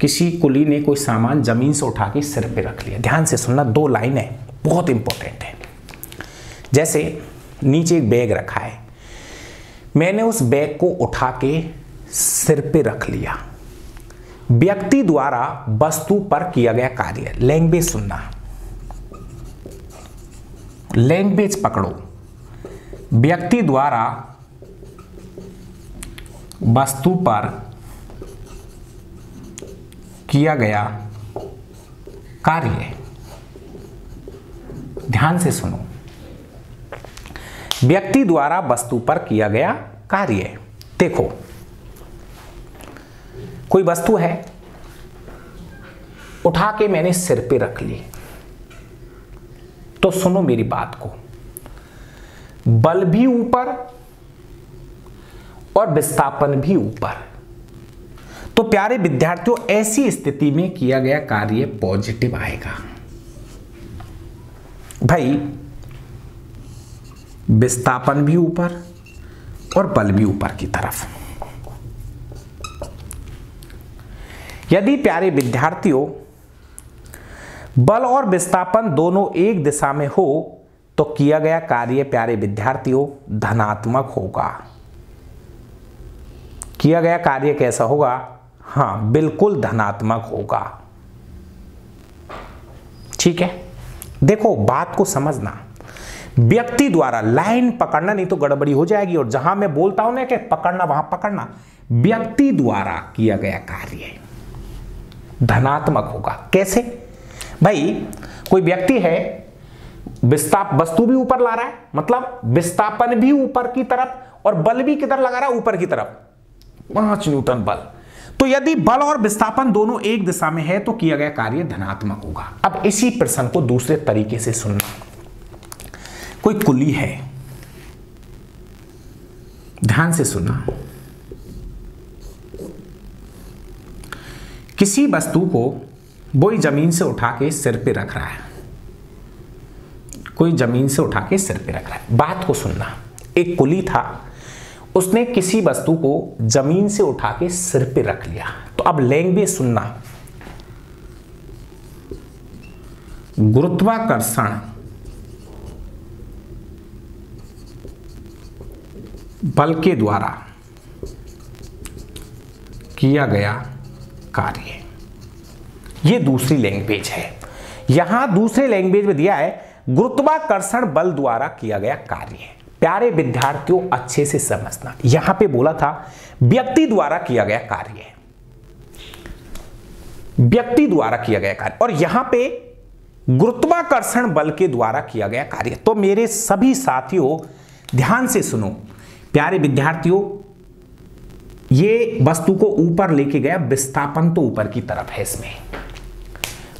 किसी कुली ने कोई सामान जमीन से उठा के सिर पे रख लिया। ध्यान से सुनना, दो लाइन है, बहुत इंपॉर्टेंट है। जैसे नीचे एक बैग रखा है, मैंने उस बैग को उठा के सिर पे रख लिया, व्यक्ति द्वारा वस्तु पर किया गया कार्य। लैंग्वेज सुनना, लैंग्वेज पकड़ो, व्यक्ति द्वारा वस्तु पर किया गया कार्य। ध्यान से सुनो, व्यक्ति द्वारा वस्तु पर किया गया कार्य। देखो कोई वस्तु है, उठा के मैंने सिर पे रख ली, तो सुनो मेरी बात को, बल भी ऊपर और विस्थापन भी ऊपर। तो प्यारे विद्यार्थियों ऐसी स्थिति में किया गया कार्य पॉजिटिव आएगा। भाई विस्थापन भी ऊपर और बल भी ऊपर की तरफ। यदि प्यारे विद्यार्थियों बल और विस्थापन दोनों एक दिशा में हो तो किया गया कार्य प्यारे विद्यार्थियों धनात्मक होगा। किया गया कार्य कैसा होगा? हाँ, बिल्कुल धनात्मक होगा। ठीक है, देखो बात को समझना, व्यक्ति द्वारा लाइन पकड़ना, नहीं तो गड़बड़ी हो जाएगी। और जहां मैं बोलता हूं ना कि पकड़ना, वहां पकड़ना। व्यक्ति द्वारा किया गया कार्य धनात्मक होगा। कैसे भाई? कोई व्यक्ति है, विस्थाप वस्तु भी ऊपर ला रहा है, मतलब विस्थापन भी ऊपर की तरफ, और बल भी किधर लगा रहा है? ऊपर की तरफ, पांच न्यूटन बल। तो यदि बल और विस्थापन दोनों एक दिशा में है तो किया गया कार्य धनात्मक होगा। अब इसी प्रश्न को दूसरे तरीके से सुनना। कोई कुली है, ध्यान से सुनना, किसी वस्तु को कोई जमीन से उठा के सिर पे रख रहा है, कोई जमीन से उठा के सिर पे रख रहा है। बात को सुनना, एक कुली था, उसने किसी वस्तु को जमीन से उठा के सिर पे रख लिया। तो अब लैंग्वेज सुनना, गुरुत्वाकर्षण बल के द्वारा किया गया कार्य, ये दूसरी लैंग्वेज है। यहां दूसरे लैंग्वेज में दिया है गुरुत्वाकर्षण बल द्वारा किया गया कार्य। प्यारे विद्यार्थियों, अच्छे से समझना, यहां पे बोला था व्यक्ति द्वारा किया गया कार्य, व्यक्ति द्वारा किया गया कार्य, और यहां पे गुरुत्वाकर्षण बल के द्वारा किया गया कार्य। तो मेरे सभी साथियों ध्यान से सुनो, प्यारे विद्यार्थियों, ये वस्तु को ऊपर लेके गया, विस्थापन तो ऊपर की तरफ है, इसमें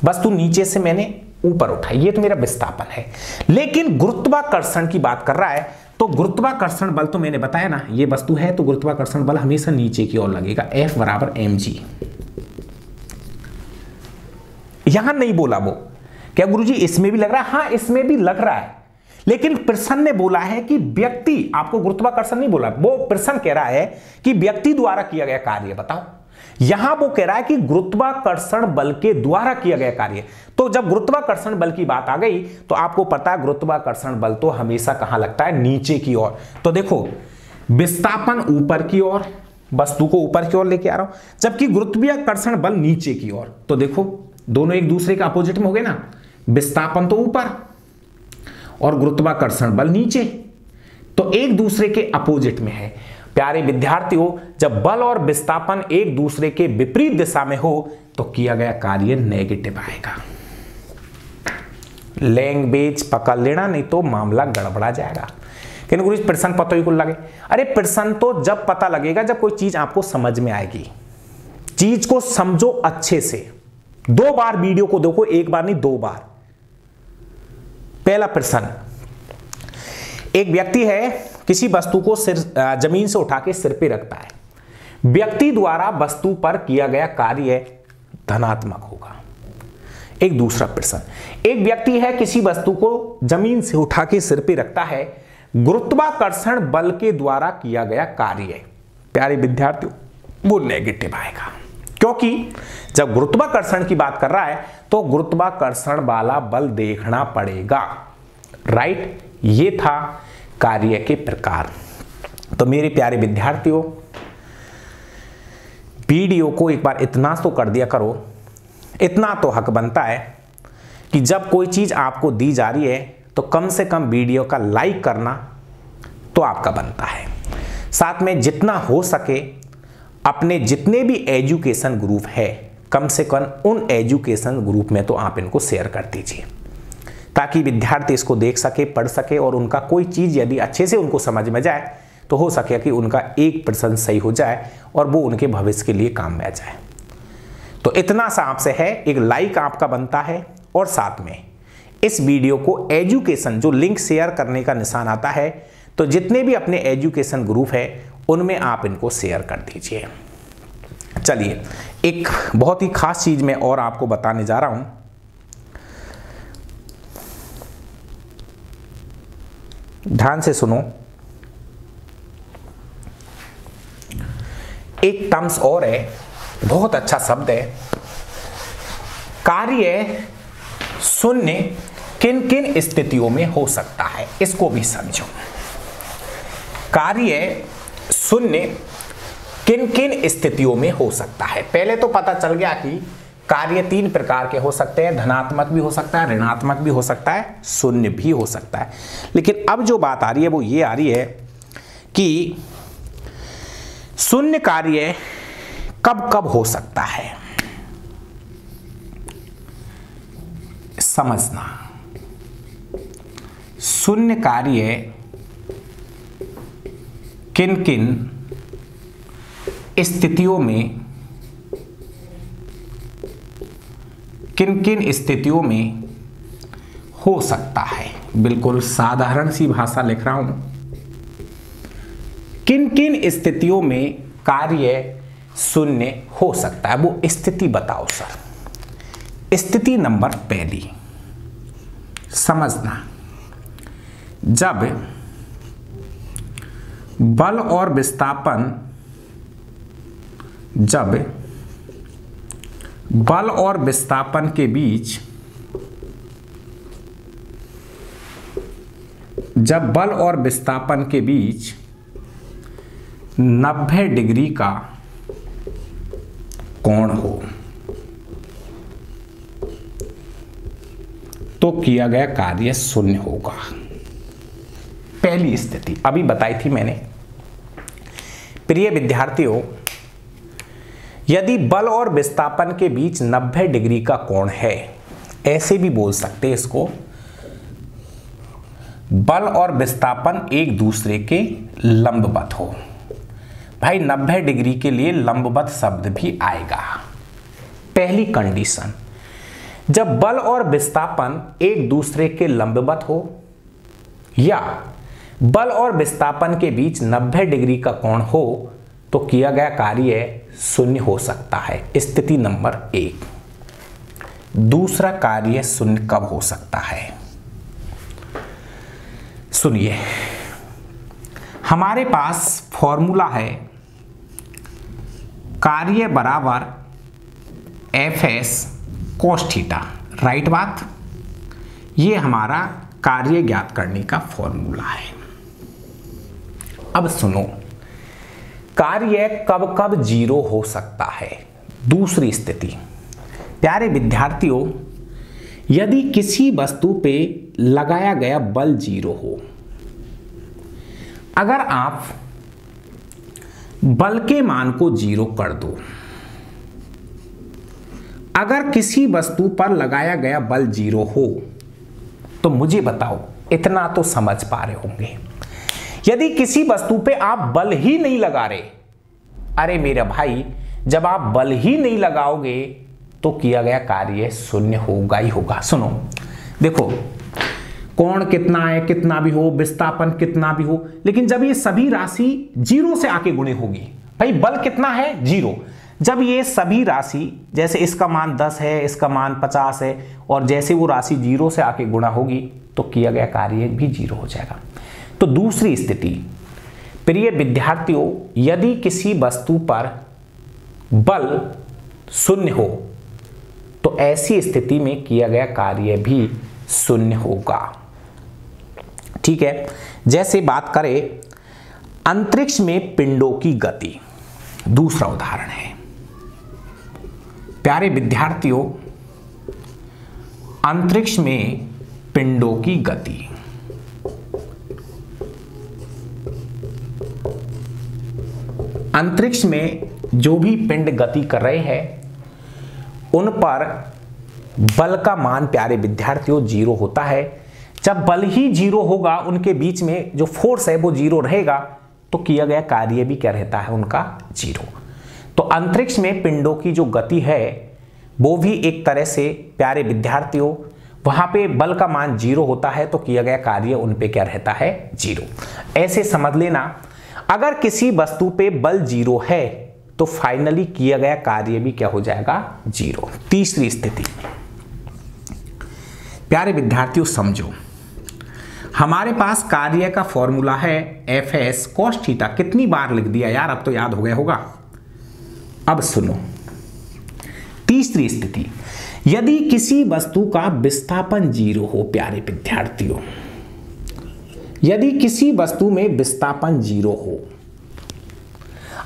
वस्तु नीचे से मैंने ऊपर उठाई, ये तो मेरा विस्थापन है। लेकिन गुरुत्वाकर्षण की बात कर रहा है, तो गुरुत्वाकर्षण बल तो मैंने बताया ना, ये वस्तु है तो गुरुत्वाकर्षण बल हमेशा नीचे की ओर लगेगा, F बराबर mg। यहां नहीं बोला वो, क्या गुरुजी इसमें भी लग रहा है? हाँ, इसमें भी लग रहा है, लेकिन प्रश्न ने बोला है कि व्यक्ति, आपको गुरुत्वाकर्षण नहीं बोला, वो प्रश्न कह रहा है कि व्यक्ति द्वारा किया गया कार्य बताओ। यहां वो कह रहा है कि गुरुत्वाकर्षण बल के द्वारा किया गया कार्य। तो जब गुरुत्वाकर्षण बल की बात आ गई तो आपको पता है गुरुत्वाकर्षण बल तो हमेशा कहां लगता है? नीचे की ओर। तो देखो, विस्थापन ऊपर की ओर, वस्तु को ऊपर की ओर लेके आ रहा हूं, जबकि गुरुत्वाकर्षण बल नीचे की ओर। तो देखो दोनों एक दूसरे के अपोजिट में हो गए ना, विस्थापन तो ऊपर और गुरुत्वाकर्षण बल नीचे, तो एक दूसरे के अपोजिट में है। प्यारे विद्यार्थियों, जब बल और विस्थापन एक दूसरे के विपरीत दिशा में हो तो किया गया कार्य नेगेटिव आएगा। लैंग्वेज पकड़ लेना, नहीं तो मामला गड़बड़ा जाएगा। लेकिन गुरु प्रश्न पता ही कुल लगे, अरे प्रश्न तो जब पता लगेगा जब कोई चीज आपको समझ में आएगी। चीज को समझो अच्छे से, दो बार वीडियो को देखो, एक बार नहीं दो बार। पहला प्रश्न, एक व्यक्ति है, किसी वस्तु को सिर जमीन से उठा के सिर पे रखता है, व्यक्ति द्वारा वस्तु पर किया गया कार्य धनात्मक होगा। एक दूसरा प्रश्न, एक व्यक्ति है, किसी वस्तु को जमीन से उठा के सिर पे रखता है, गुरुत्वाकर्षण बल के द्वारा किया गया कार्य, प्यारे विद्यार्थियों वो नेगेटिव आएगा, क्योंकि जब गुरुत्वाकर्षण की बात कर रहा है तो गुरुत्वाकर्षण वाला बल देखना पड़ेगा। राइट, ये था कार्य के प्रकार। तो मेरे प्यारे विद्यार्थियों, वीडियो को एक बार इतना तो कर दिया करो, इतना तो हक बनता है कि जब कोई चीज आपको दी जा रही है तो कम से कम वीडियो का लाइक करना तो आपका बनता है। साथ में जितना हो सके अपने जितने भी एजुकेशन ग्रुप है, कम से कम उन एजुकेशन ग्रुप में तो आप इनको शेयर कर दीजिए, ताकि विद्यार्थी इसको देख सके, पढ़ सके, और उनका कोई चीज़ यदि अच्छे से उनको समझ में जाए तो हो सके कि उनका एक परसेंट सही हो जाए और वो उनके भविष्य के लिए काम में आ जाए। तो इतना सा आपसे है, एक लाइक आपका बनता है, और साथ में इस वीडियो को एजुकेशन, जो लिंक शेयर करने का निशान आता है, तो जितने भी अपने एजुकेशन ग्रुप है उनमें आप इनको शेयर कर दीजिए। चलिए, एक बहुत ही खास चीज़ मैं और आपको बताने जा रहा हूँ। ध्यान से सुनो, एक टर्म्स और है, बहुत अच्छा शब्द है, कार्य शून्य किन किन स्थितियों में हो सकता है, इसको भी समझो। कार्य शून्य किन किन स्थितियों में हो सकता है। पहले तो पता चल गया कि कार्य तीन प्रकार के हो सकते हैं, धनात्मक भी हो सकता है, ऋणात्मक भी हो सकता है, शून्य भी हो सकता है। लेकिन अब जो बात आ रही है वो ये आ रही है कि शून्य कार्य कब कब हो सकता है, समझना। शून्य कार्य किन किन स्थितियों में किन किन स्थितियों में हो सकता है। बिल्कुल साधारण सी भाषा लिख रहा हूं, किन किन स्थितियों में कार्य शून्य हो सकता है, वो स्थिति बताओ सर। स्थिति नंबर पहली, समझना, जब बल और विस्थापन जब बल और विस्थापन के बीच जब बल और विस्थापन के बीच नब्बे डिग्री का कोण हो तो किया गया कार्य शून्य होगा। पहली स्थिति अभी बताई थी मैंने। प्रिय विद्यार्थियों, यदि बल और विस्थापन के बीच नब्बे डिग्री का कोण है, ऐसे भी बोल सकते हैं इसको, बल और विस्थापन एक दूसरे के लंबवत हो। भाई नब्बे डिग्री के लिए लंबवत शब्द भी आएगा। पहली कंडीशन, जब बल और विस्थापन एक दूसरे के लंबवत हो या बल और विस्थापन के बीच नब्बे डिग्री का कोण हो तो किया गया कार्य शून्य हो सकता है, स्थिति नंबर एक। दूसरा कार्य शून्य कब हो सकता है, सुनिए। हमारे पास फॉर्मूला है कार्य बराबर F S cos theta, right बात। ये हमारा कार्य ज्ञात करने का फॉर्मूला है। अब सुनो, कार्य कब कब जीरो हो सकता है। दूसरी स्थिति, प्यारे विद्यार्थियों, यदि किसी वस्तु पे लगाया गया बल जीरो हो। अगर आप बल के मान को जीरो कर दो, अगर किसी वस्तु पर लगाया गया बल जीरो हो तो मुझे बताओ, इतना तो समझ पा रहे होंगे। यदि किसी वस्तु पे आप बल ही नहीं लगा रहे, अरे मेरा भाई, जब आप बल ही नहीं लगाओगे तो किया गया कार्य शून्य होगा ही होगा। सुनो, देखो, कोण कितना है, कितना भी हो, विस्थापन कितना भी हो, लेकिन जब ये सभी राशि जीरो से आके गुणे होगी, भाई बल कितना है, जीरो, जब ये सभी राशि, जैसे इसका मान दस है, इसका मान पचास है, और जैसे वो राशि जीरो से आके गुणा होगी तो किया गया कार्य भी जीरो हो जाएगा। तो दूसरी स्थिति, प्रिय विद्यार्थियों, यदि किसी वस्तु पर बल शून्य हो तो ऐसी स्थिति में किया गया कार्य भी शून्य होगा। ठीक है, जैसे बात करें अंतरिक्ष में पिंडों की गति, दूसरा उदाहरण है। प्यारे विद्यार्थियों, अंतरिक्ष में पिंडों की गति, अंतरिक्ष में जो भी पिंड गति कर रहे हैं उन पर बल का मान, प्यारे विद्यार्थियों, जीरो होता है। जब बल ही जीरो होगा, उनके बीच में जो फोर्स है वो जीरो रहेगा, तो किया गया कार्य भी क्या रहता है उनका, जीरो। तो अंतरिक्ष में पिंडों की जो गति है वो भी एक तरह से, प्यारे विद्यार्थियों, वहाँ पे बल का मान जीरो होता है तो किया गया कार्य उन पे क्या रहता है, जीरो। ऐसे समझ लेना, अगर किसी वस्तु पे बल जीरो है तो फाइनली किया गया कार्य भी क्या हो जाएगा, जीरो। तीसरी स्थिति, प्यारे विद्यार्थियों समझो, हमारे पास कार्य का फॉर्मूला है एफ एस कॉस थीटा, कितनी बार लिख दिया यार, अब तो याद हो गया होगा। अब सुनो, तीसरी स्थिति, यदि किसी वस्तु का विस्थापन जीरो हो, प्यारे विद्यार्थियों, यदि किसी वस्तु में विस्थापन जीरो हो,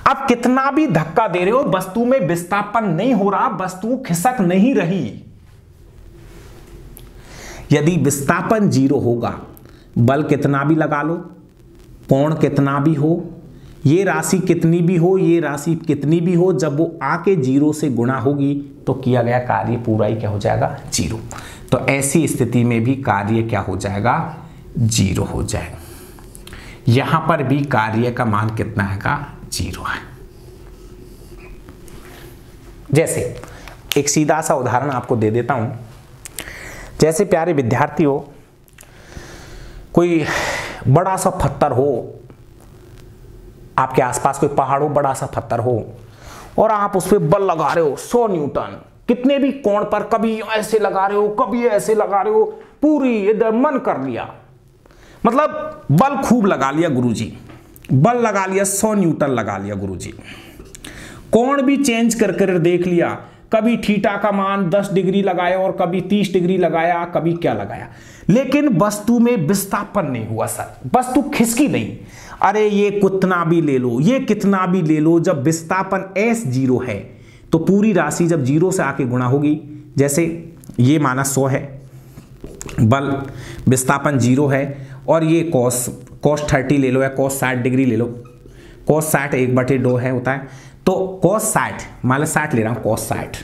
आप कितना भी धक्का दे रहे हो वस्तु में विस्थापन नहीं हो रहा, वस्तु खिसक नहीं रही। यदि विस्थापन जीरो होगा, बल कितना भी लगा लो, कोण कितना भी हो, ये राशि कितनी भी हो, ये राशि कितनी भी हो, जब वो आके जीरो से गुणा होगी तो किया गया कार्य पूरा ही क्या हो जाएगा, जीरो। तो ऐसी स्थिति में भी कार्य क्या हो जाएगा, जीरो हो जाएगा। यहां पर भी कार्य का मान कितना है, जीरो है। जैसे एक सीधा सा उदाहरण आपको दे देता हूं। जैसे प्यारे विद्यार्थियों, कोई बड़ा सा पत्थर हो, आपके आसपास कोई पहाड़ हो, बड़ा सा पत्थर हो और आप उस पर बल लगा रहे हो सौ न्यूटन, कितने भी कोण पर, कभी ऐसे लगा रहे हो, कभी ऐसे लगा रहे हो, पूरी इधर मन कर लिया, मतलब बल खूब लगा लिया गुरुजी, बल लगा लिया सौ न्यूटन लगा लिया गुरुजी। कोण भी चेंज कर कर देख लिया, कभी थीटा का मान दस डिग्री लगाया और कभी तीस डिग्री लगाया, कभी क्या लगाया, लेकिन वस्तु में विस्थापन नहीं हुआ सर, वस्तु खिसकी नहीं। अरे ये कितना भी ले लो, ये कितना भी ले लो, जब विस्थापन एस जीरो है तो पूरी राशि जब जीरो से आके गुणा होगी, जैसे ये माना सौ है, बल विस्थापन जीरो है और ये कॉस कॉस थर्टी ले लो या कॉस साठ डिग्री ले लो, कॉस साठ एक बटे दो है होता है, तो कॉस साठ, मान लो साठ ले रहा हूँ, कॉस साठ,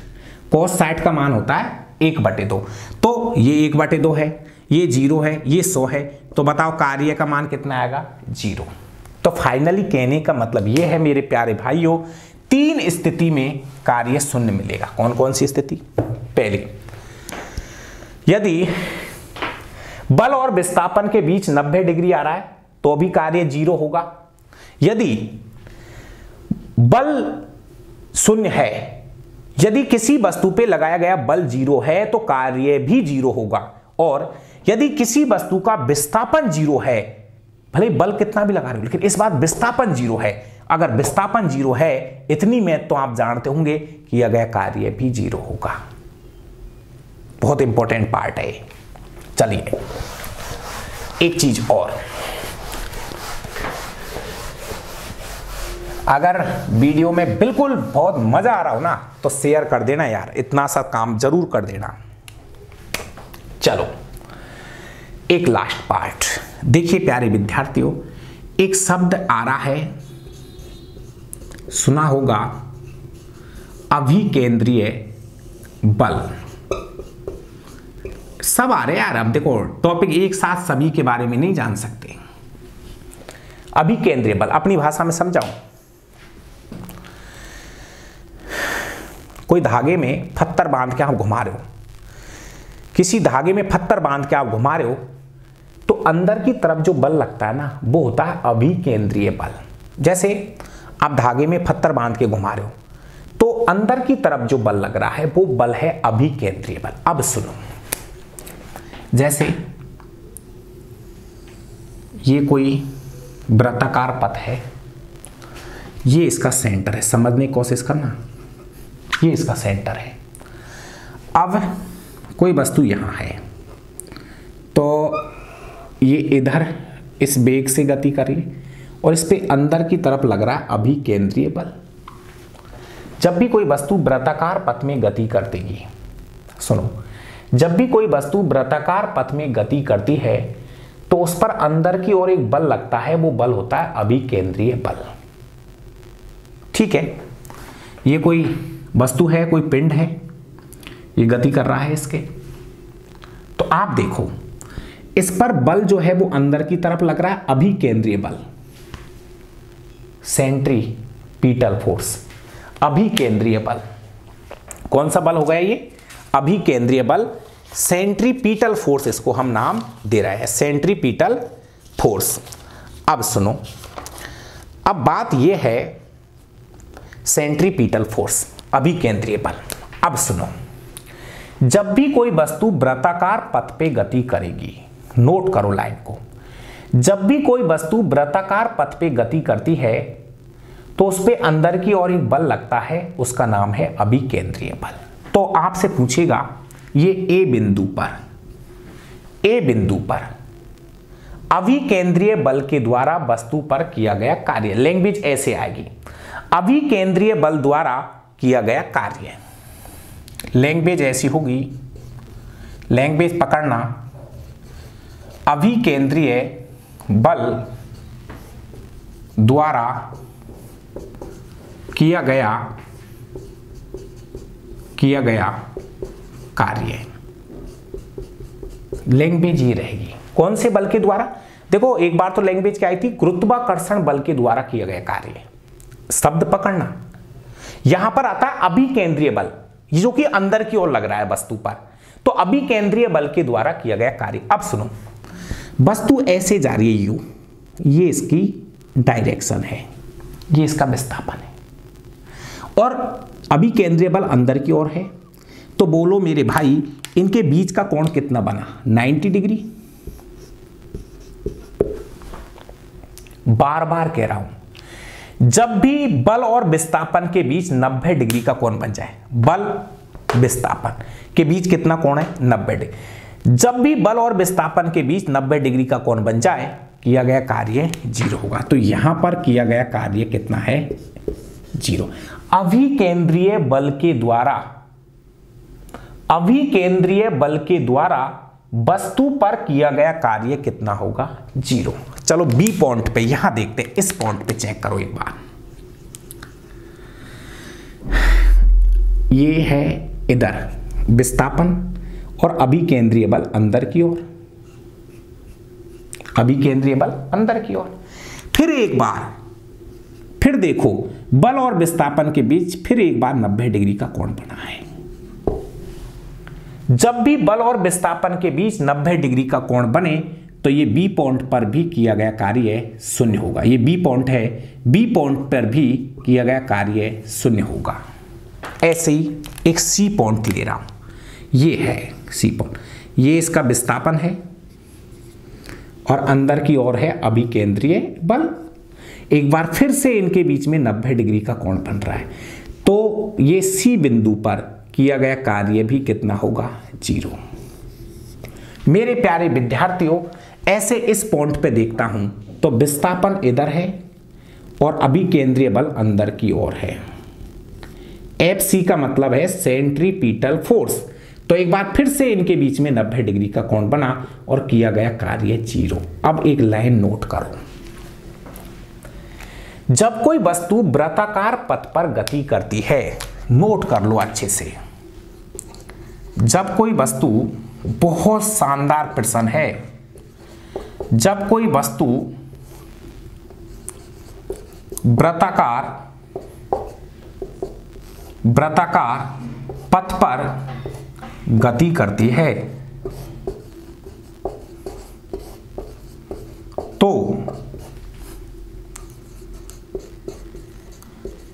कॉस साठ का मान होता है एक बटे दो, तो ये एक बटे दो है, ये जीरो है, ये सौ है, तो बताओ कार्य का मान कितना आएगा, जीरो। तो फाइनली कहने का मतलब ये है मेरे प्यारे भाइयों, तीन स्थिति में कार्य शून्य मिलेगा। कौन कौन सी स्थिति? पहली, यदि बल और विस्थापन के बीच नब्बे डिग्री आ रहा है तो भी कार्य जीरो होगा। यदि बल शून्य है, यदि किसी वस्तु पे लगाया गया बल जीरो है तो कार्य भी जीरो होगा। और यदि किसी वस्तु का विस्थापन जीरो है, भले बल कितना भी लगा रहे हो, लेकिन इस बार विस्थापन जीरो है, अगर विस्थापन जीरो है, इतनी में तो आप जानते होंगे, किया गया कार्य भी जीरो होगा। बहुत इंपॉर्टेंट पार्ट है। चलिए एक चीज और, अगर वीडियो में बिल्कुल बहुत मजा आ रहा हो ना तो शेयर कर देना यार, इतना सा काम जरूर कर देना। चलो एक लास्ट पार्ट देखिए प्यारे विद्यार्थियों, एक शब्द आ रहा है, सुना होगा, अभिकेंद्रीय बल। सब आ रहे यार, अब देखो टॉपिक एक साथ सभी के बारे में नहीं जान सकते। अभिकेंद्रीय बल अपनी भाषा में समझाऊं, कोई धागे में पत्थर बांध के आप घुमा रहे हो, किसी धागे में पत्थर बांध के आप घुमा रहे हो तो अंदर की तरफ जो बल लगता है ना, वो होता है अभिकेंद्रीय बल। जैसे आप धागे में पत्थर बांध के घुमा रहे हो तो अंदर की तरफ जो बल लग रहा है वो बल है अभिकेंद्रीय बल। अब सुनो, जैसे ये कोई वृत्ताकार पथ है, ये इसका सेंटर है, समझने की कोशिश करना, ये इसका सेंटर है। अब कोई वस्तु यहाँ है तो ये इधर इस वेग से गति कर रही है और इस पे अंदर की तरफ लग रहा है अभिकेंद्रीय बल। जब भी कोई वस्तु वृत्ताकार पथ में गति करती, सुनो, जब भी कोई वस्तु वृत्ताकार पथ में गति करती है तो उस पर अंदर की ओर एक बल लगता है, वो बल होता है अभिकेंद्रीय बल। ठीक है, ये कोई वस्तु है, कोई पिंड है, ये गति कर रहा है इसके, तो आप देखो इस पर बल जो है वो अंदर की तरफ लग रहा है, अभिकेंद्रीय बल, सेंट्रीपिटल फोर्स, अभिकेंद्रीय बल। कौन सा बल हो गया ये? अभिकेंद्रीय बल, सेंट्रीपिटल फोर्स, इसको हम नाम दे रहे हैं, सेंट्रीपिटल फोर्स। अब सुनो, अब बात यह है सेंट्रीपिटल फोर्स, अभिकेंद्रीय बल। अब सुनो, जब भी कोई वस्तु वृत्ताकार पथ पे गति करेगी, नोट करो लाइन को, जब भी कोई वस्तु वृत्ताकार पथ पे गति करती है तो उस पे अंदर की ओर एक बल लगता है, उसका नाम है अभिकेंद्रीय बल। तो आपसे पूछेगा, ये ए बिंदु पर, ए बिंदु पर अभिकेंद्रीय बल के द्वारा वस्तु पर किया गया कार्य, लैंग्वेज ऐसे आएगी, अभी केंद्रीय बल द्वारा किया गया कार्य। लैंग्वेज ऐसी होगी, लैंग्वेज पकड़ना, अभी केंद्रीय बल द्वारा किया गया किया गया कार्य, लैंग्वेज ही रहेगी। कौन से बल के द्वारा? देखो एक बार तो लैंग्वेज क्या आई थी, गुरुत्वाकर्षण बल के द्वारा किया गया कार्य। शब्द पकड़ना, यहां पर आता है अभी केंद्रीय बल, ये जो कि अंदर की ओर लग रहा है वस्तु पर, तो अभी केंद्रीय बल के द्वारा किया गया कार्य। अब सुनो, वस्तु ऐसे जा रही है, यू ये इसकी डायरेक्शन है, ये इसका विस्थापन है, और अभी केंद्रीय बल अंदर की ओर है, तो बोलो मेरे भाई इनके बीच का कोण कितना बना? नब्बे डिग्री। बार बार कह रहा हूं, जब भी बल और विस्थापन के बीच नब्बे डिग्री का कोण बन जाए, बल विस्थापन के बीच कितना कोण है? नब्बे डिग्री। जब भी बल और विस्थापन के बीच नब्बे डिग्री का कोण बन जाए, किया गया कार्य जीरो होगा। तो यहां पर किया गया कार्य कितना है? जीरो। अभी केंद्रीय बल के द्वारा अभी केंद्रीय बल के द्वारा वस्तु पर किया गया कार्य कितना होगा? जीरो। चलो बी पॉइंट पे, यहां देखते हैं, इस पॉइंट पे चेक करो एक बार। ये है इधर विस्थापन और अभी केंद्रीय बल अंदर की ओर, अभी केंद्रीय बल अंदर की ओर। फिर एक बार फिर देखो, बल और विस्थापन के बीच फिर एक बार नब्बे डिग्री का कोण बना है। जब भी बल और विस्थापन के बीच नब्बे डिग्री का कोण बने, तो ये बी पॉइंट पर भी किया गया कार्य शून्य होगा। ये बी पॉइंट है, बी पॉइंट पर भी किया गया कार्य शून्य होगा। ऐसे ही एक सी पॉइंट ले रहा हूं, ये है सी पॉइंट, ये इसका विस्थापन है और अंदर की ओर है अभी केंद्रीय बल। एक बार फिर से इनके बीच में नब्बे डिग्री का कोण बन रहा है, तो ये सी बिंदु पर किया गया कार्य भी कितना होगा? जीरो। मेरे प्यारे विद्यार्थियों, ऐसे इस पॉइंट पे देखता हूं तो विस्थापन इधर है और अभी केंद्रीय बल अंदर की ओर है। एफ सी का मतलब है सेंट्रीपीटल फोर्स। तो एक बार फिर से इनके बीच में नब्बे डिग्री का कोण बना और किया गया कार्य जीरो। अब एक लाइन नोट करो, जब कोई वस्तु वृत्ताकार पथ पर गति करती है, नोट कर लो अच्छे से, जब कोई वस्तु, बहुत शानदार प्रश्न है, जब कोई वस्तु वृत्ताकार वृत्ताकार पथ पर गति करती है, तो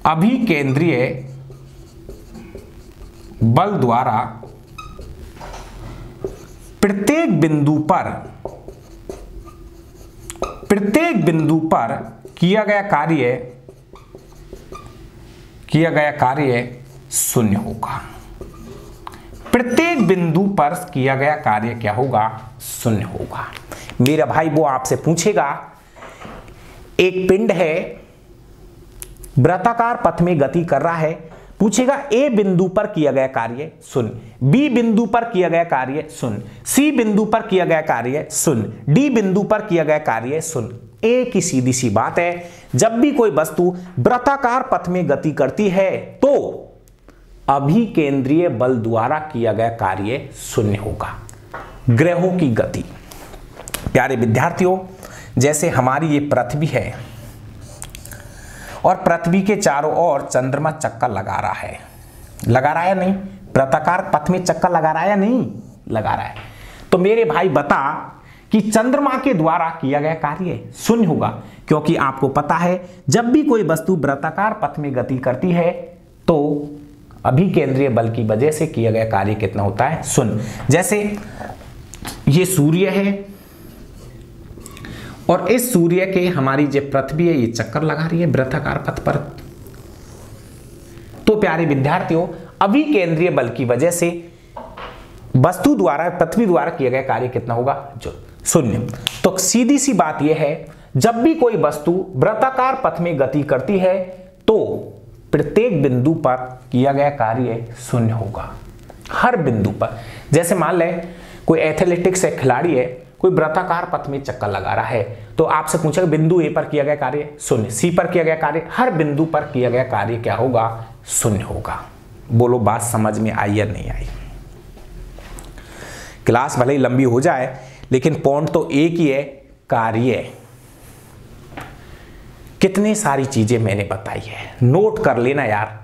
अभी केंद्रीय बल द्वारा प्रत्येक बिंदु पर प्रत्येक बिंदु पर किया गया कार्य किया गया कार्य शून्य होगा। प्रत्येक बिंदु पर किया गया कार्य क्या होगा? शून्य होगा। मेरा भाई वो आपसे पूछेगा, एक पिंड है वृत्ताकार पथ में गति कर रहा है, पूछेगा ए बिंदु पर किया गया कार्य शून्य, बी बिंदु पर किया गया कार्य शून्य, सी बिंदु पर किया गया कार्य शून्य, डी बिंदु पर किया गया कार्य शून्य। एक ही सीधी सी बात है, जब भी कोई वस्तु वृत्ताकार पथ में गति करती है तो अभी केंद्रीय बल द्वारा किया गया कार्य शून्य होगा। ग्रहों की गति, प्यारे विद्यार्थियों, जैसे हमारी ये पृथ्वी है और पृथ्वी के चारों ओर चंद्रमा चक्कर लगा रहा है, लगा रहा है नहीं, वृत्ताकार पथ में चक्कर लगा रहा है नहीं, लगा रहा है। तो मेरे भाई बता कि चंद्रमा के द्वारा किया गया कार्य शून्य होगा, क्योंकि आपको पता है जब भी कोई वस्तु वृत्ताकार पथ में गति करती है तो अभी केंद्रीय बल की वजह से किया गया कार्य कितना होता है? शून्य। जैसे ये सूर्य है और इस सूर्य के हमारी जो पृथ्वी है ये चक्कर लगा रही है वृत्ताकार पथ पर, तो प्यारे विद्यार्थियों अभी केंद्रीय बल की वजह से वस्तु द्वारा, पृथ्वी द्वारा किया गया कार्य कितना होगा? जो शून्य। तो सीधी सी बात यह है, जब भी कोई वस्तु वृत्ताकार पथ में गति करती है तो प्रत्येक बिंदु पर किया गया कार्य शून्य होगा। हर बिंदु पर, जैसे मान लें कोई एथलेटिक्स है, खिलाड़ी है, कोई वृत्ताकार पथ में चक्कर लगा रहा है, तो आपसे पूछेगा बिंदु ए पर किया गया कार्य शून्य, सी पर किया गया कार्य, हर बिंदु पर किया गया कार्य क्या होगा? शून्य होगा। बोलो बात समझ में आई या नहीं आई? क्लास भले ही लंबी हो जाए लेकिन पॉइंट तो एक ही है, कार्य। कितनी सारी चीजें मैंने बताई है, नोट कर लेना यार।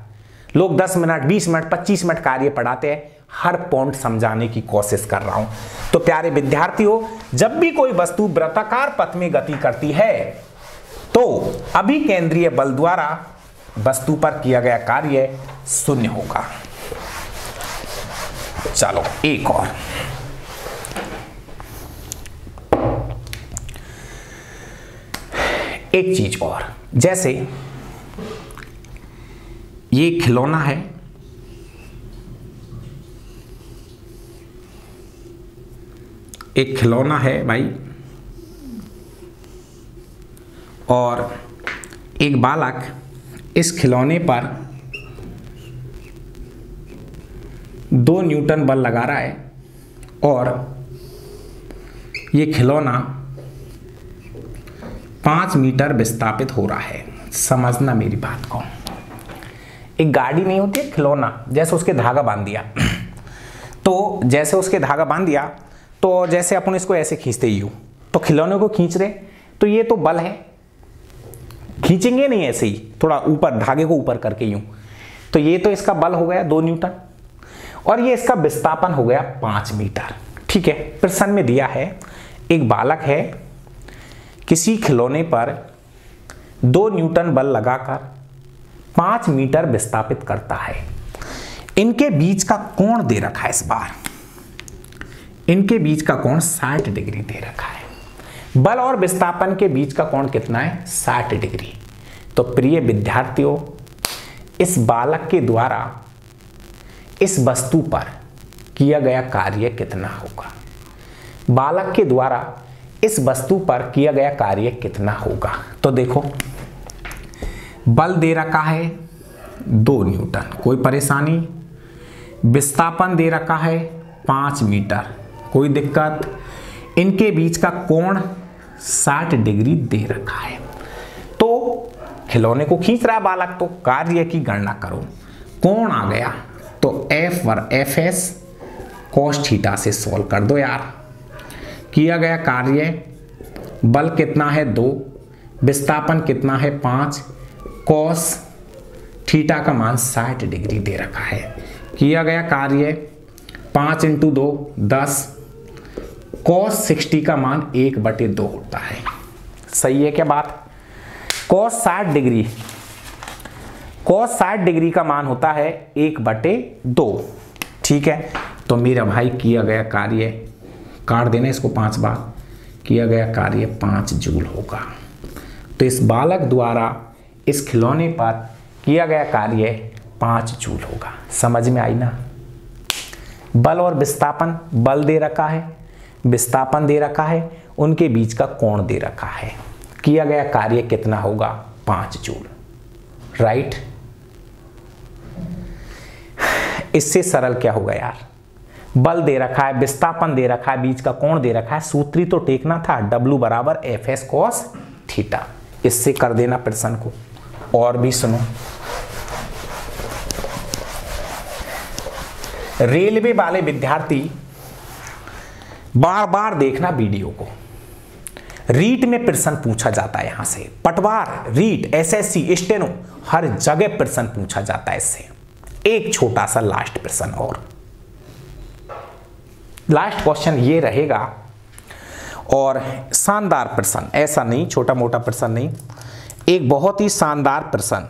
लोग दस मिनट बीस मिनट पच्चीस मिनट कार्य पढ़ाते हैं, हर पॉइंट समझाने की कोशिश कर रहा हूं। तो प्यारे विद्यार्थियों, जब भी कोई वस्तु वृत्ताकार पथ में गति करती है तो अभी केंद्रीय बल द्वारा वस्तु पर किया गया कार्य शून्य होगा। चलो एक और, एक चीज और, जैसे ये खिलौना है, एक खिलौना है भाई, और एक बालक इस खिलौने पर दो न्यूटन बल लगा रहा है और ये खिलौना पाँच मीटर विस्थापित हो रहा है। समझना मेरी बात को, एक गाड़ी नहीं होती है, खिलौना, जैसे उसके धागा बांध दिया, तो जैसे उसके धागा बांध दिया तो जैसे अपन इसको ऐसे खींचते ही हो, तो खिलौने को खींच रहे, तो ये तो बल है, खींचेंगे नहीं ऐसे ही, थोड़ा ऊपर धागे को ऊपर करके यूं, तो ये तो इसका बल हो गया दो न्यूटन और ये इसका विस्थापन हो गया पाँच मीटर। ठीक है, प्रश्न में दिया है एक बालक है, किसी खिलौने पर दो न्यूटन बल लगाकर पांच मीटर विस्थापित करता है। इनके बीच का कोण दे रखा है, इस बार इनके बीच का कोण साठ डिग्री दे रखा है। बल और विस्थापन के बीच का कोण कितना है? साठ डिग्री। तो प्रिय विद्यार्थियों, इस बालक के द्वारा इस वस्तु पर किया गया कार्य कितना होगा? बालक के द्वारा इस वस्तु पर किया गया कार्य कितना होगा? तो देखो, बल दे रखा है दो न्यूटन, कोई परेशानी, विस्थापन दे रखा है पाँच मीटर, कोई दिक्कत, इनके बीच का कोण साठ डिग्री दे रखा है। तो खिलौने को खींच रहा है बालक, तो कार्य की गणना करो, कोण आ गया तो एफ और एफ एस कॉस थीटा से सॉल्व कर दो यार। किया गया कार्य, बल कितना है दो, विस्थापन कितना है पाँच, कॉस थीटा का मान साठ डिग्री दे रखा है। किया गया कार्य पाँच इंटू दो दस, कॉस सिक्सटी का मान एक बटे दो होता है। सही है क्या बात? कॉस साठ डिग्री कॉस साठ डिग्री का मान होता है एक बटे दो। ठीक है, तो मेरा भाई किया गया कार्य काट देना इसको पांच बार, किया गया कार्य पाँच जूल होगा। तो इस बालक द्वारा इस खिलौने पर किया गया कार्य पाँच जूल होगा। समझ में आई ना? बल और विस्थापन, बल दे रखा है, विस्थापन दे रखा है, उनके बीच का कोण दे रखा है, किया गया कार्य कितना होगा? पाँच जूल। राइट, इससे सरल क्या होगा यार? बल दे रखा है, विस्थापन दे रखा है, बीच का कोण दे रखा है, सूत्री तो टेकना था, W बराबर एफ एस कॉस थीटा। इससे कर देना प्रश्न को। और भी सुनो, रेलवे वाले विद्यार्थी बार बार देखना वीडियो को, रीट में प्रश्न पूछा जाता है यहां से, पटवार, रीट, एसएससी, स्टेनो, हर जगह प्रश्न पूछा जाता है इससे। एक छोटा सा लास्ट प्रश्न और, लास्ट क्वेश्चन ये रहेगा, और शानदार प्रश्न, ऐसा नहीं छोटा मोटा प्रश्न नहीं, एक बहुत ही शानदार प्रश्न।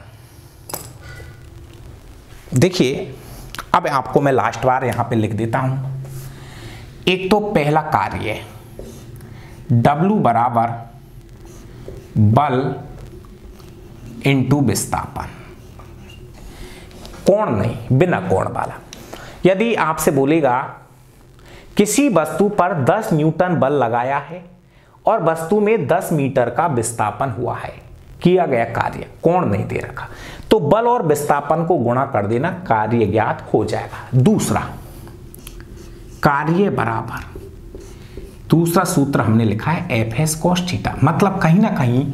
देखिए, अब आपको मैं लास्ट बार यहां पे लिख देता हूं। एक तो पहला कार्य W बराबर बल इंटू विस्थापन, कोण नहीं, बिना कोण वाला। यदि आपसे बोलेगा किसी वस्तु पर दस न्यूटन बल लगाया है और वस्तु में दस मीटर का विस्थापन हुआ है, किया गया कार्य, कोण नहीं दे रखा, तो बल और विस्थापन को गुणा कर देना, कार्य ज्ञात हो जाएगा। दूसरा कार्य बराबर, दूसरा सूत्र हमने लिखा है एफ एस कॉस थीटा, मतलब कहीं ना कहीं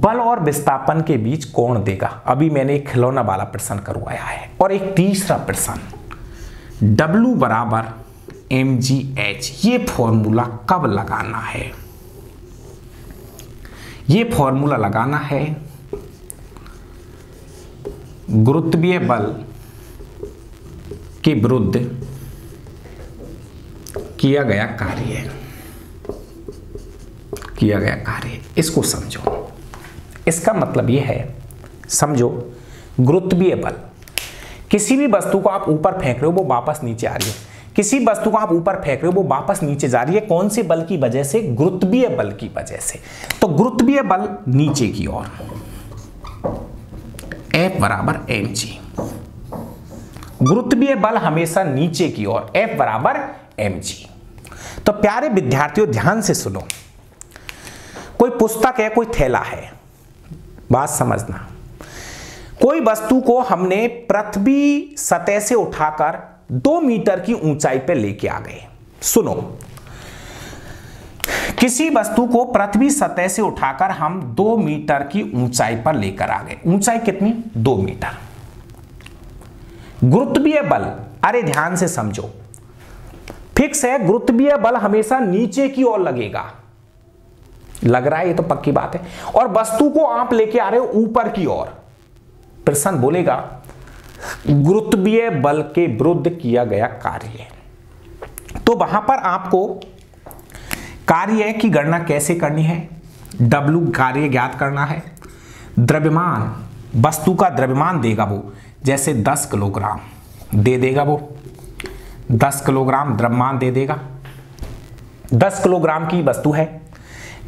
बल और विस्थापन के बीच कोण देगा। अभी मैंने एक खिलौना वाला प्रश्न करवाया है। और एक तीसरा प्रश्न W बराबर एम जी एच, ये फॉर्मूला कब लगाना है? ये फॉर्मूला लगाना है गुरुत्वीय बल के विरुद्ध किया गया कार्य, किया गया कार्य। इसको समझो, इसका मतलब यह है, समझो गुरुत्वीय बल, किसी भी वस्तु को आप ऊपर फेंक रहे हो वो वापस नीचे आ रही है, किसी वस्तु को आप ऊपर फेंक रहे हो वो वापस नीचे जा रही है, कौन से बल की वजह से? गुरुत्वीय बल की वजह से। तो गुरुत्वीय बल नीचे की ओर F बराबर एम जी, गुरुत्वीय बल हमेशा नीचे की ओर F बराबर एम जी। तो प्यारे विद्यार्थियों ध्यान से सुनो, कोई पुस्तक है, कोई थैला है, बात समझना। कोई वस्तु को हमने पृथ्वी सतह से उठाकर दो मीटर की ऊंचाई पर लेके आ गए। सुनो, किसी वस्तु को पृथ्वी सतह से उठाकर हम दो मीटर की ऊंचाई पर लेकर आ गए। ऊंचाई कितनी? दो मीटर। गुरुत्वीय बल, अरे ध्यान से समझो, फिक्स है, गुरुत्वीय बल हमेशा नीचे की ओर लगेगा, लग रहा है, ये तो पक्की बात है। और वस्तु को आप लेके आ रहे हो ऊपर की ओर, प्रश्न बोलेगा गुरुत्वीय बल के विरुद्ध किया गया कार्य। तो वहां पर आपको कार्य की गणना कैसे करनी है? W कार्य ज्ञात करना है, द्रव्यमान, वस्तु का द्रव्यमान देगा वो, जैसे दस किलोग्राम दे देगा वो, दस किलोग्राम द्रव्यमान दे देगा, दस किलोग्राम की वस्तु है।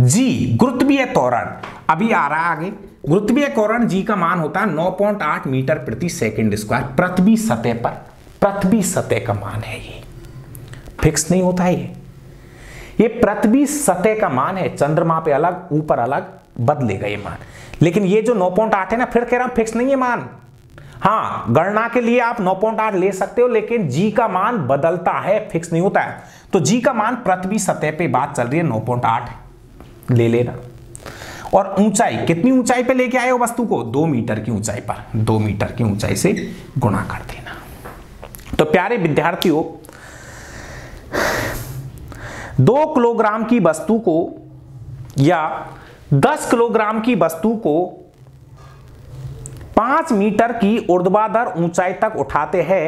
जी गुरुत्वीय त्वरण, अभी आ रहा आगे, गुरुत्वीय त्वरण जी का मान होता है नौ पॉइंट आठ मीटर प्रति सेकंड स्क्वायर, पृथ्वी सतह पर, पृथ्वी सतह का मान है, ये फिक्स नहीं होता है, ये ये पृथ्वी सतह का मान है, चंद्रमा पे अलग, ऊपर अलग, बदलेगा ये मान। लेकिन ये जो नौ पॉइंट आठ है ना, फिर कह रहा हूं फिक्स नहीं है मान। हाँ, गणना के लिए आप नौ पॉइंट आठ ले सकते हो, लेकिन जी का मान बदलता है, फिक्स नहीं होता है। तो जी का मान पृथ्वी सतह पे बात चल रही है, नौ पॉइंट आठ ले लेना। और ऊंचाई, कितनी ऊंचाई पे लेके आए हो वस्तु को? दो मीटर की ऊंचाई पर, दो मीटर की ऊंचाई से गुणा कर देना। तो प्यारे विद्यार्थियों, दो किलोग्राम की वस्तु को या दस किलोग्राम की वस्तु को पांच मीटर की ऊर्ध्वाधर ऊंचाई तक उठाते हैं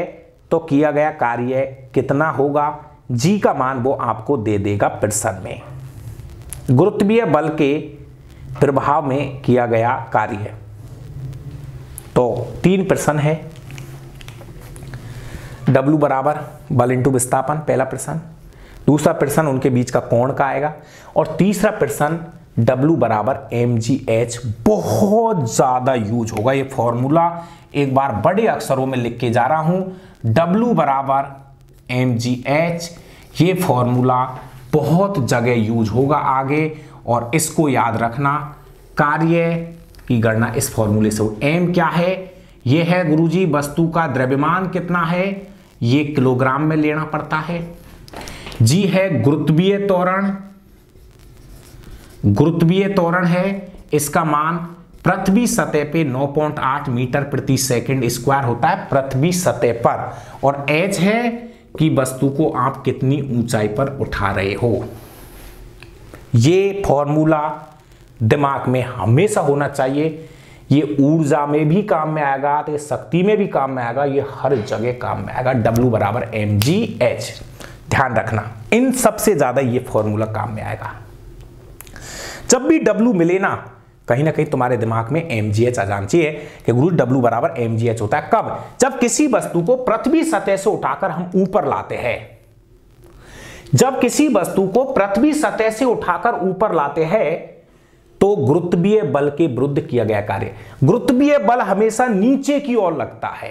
तो किया गया कार्य कितना होगा? जी का मान वो आपको दे देगा प्रश्न में, गुरुत्वीय बल के प्रभाव में किया गया कार्य। तो तीन प्रश्न है, W बराबर बल इंटू विस्थापन, पहला प्रश्न, दूसरा प्रश्न उनके बीच का कोण का आएगा, और तीसरा प्रश्न W बराबर एम जी एच, बहुत ज़्यादा यूज होगा ये फॉर्मूला, एक बार बड़े अक्षरों में लिख के जा रहा हूँ, W बराबर एम जी एच, ये फॉर्मूला बहुत जगह यूज होगा आगे, और इसको याद रखना। कार्य की गणना इस फॉर्मूले से हो। M क्या है? ये है गुरुजी वस्तु का द्रव्यमान कितना है, ये किलोग्राम में लेना पड़ता है। जी है गुरुत्वीय त्वरण, गुरुत्वीय त्वरण है, इसका मान पृथ्वी सतह पे नौ पॉइंट आठ मीटर प्रति सेकंड स्क्वायर होता है, पृथ्वी सतह पर। और एच है कि वस्तु को आप कितनी ऊंचाई पर उठा रहे हो। ये फॉर्मूला दिमाग में हमेशा होना चाहिए, ये ऊर्जा में भी काम में आएगा, तो शक्ति में भी काम में आएगा, ये हर जगह काम में आएगा। W बराबर एम जी एच, ध्यान रखना, इन सबसे ज्यादा ये फॉर्मूला काम में आएगा। जब भी W मिले ना, कहीं ना कहीं तुम्हारे दिमाग में एम जी एच आ जाना चाहिए कि गुरु W बराबर एम जी एच होता है कब? जब किसी वस्तु को पृथ्वी सतह से उठाकर हम ऊपर लाते हैं, जब किसी वस्तु को पृथ्वी सतह से उठाकर ऊपर लाते हैं तो गुरुत्वीय बल के विरुद्ध किया गया कार्य। गुरुत्वीय बल हमेशा नीचे की ओर लगता है,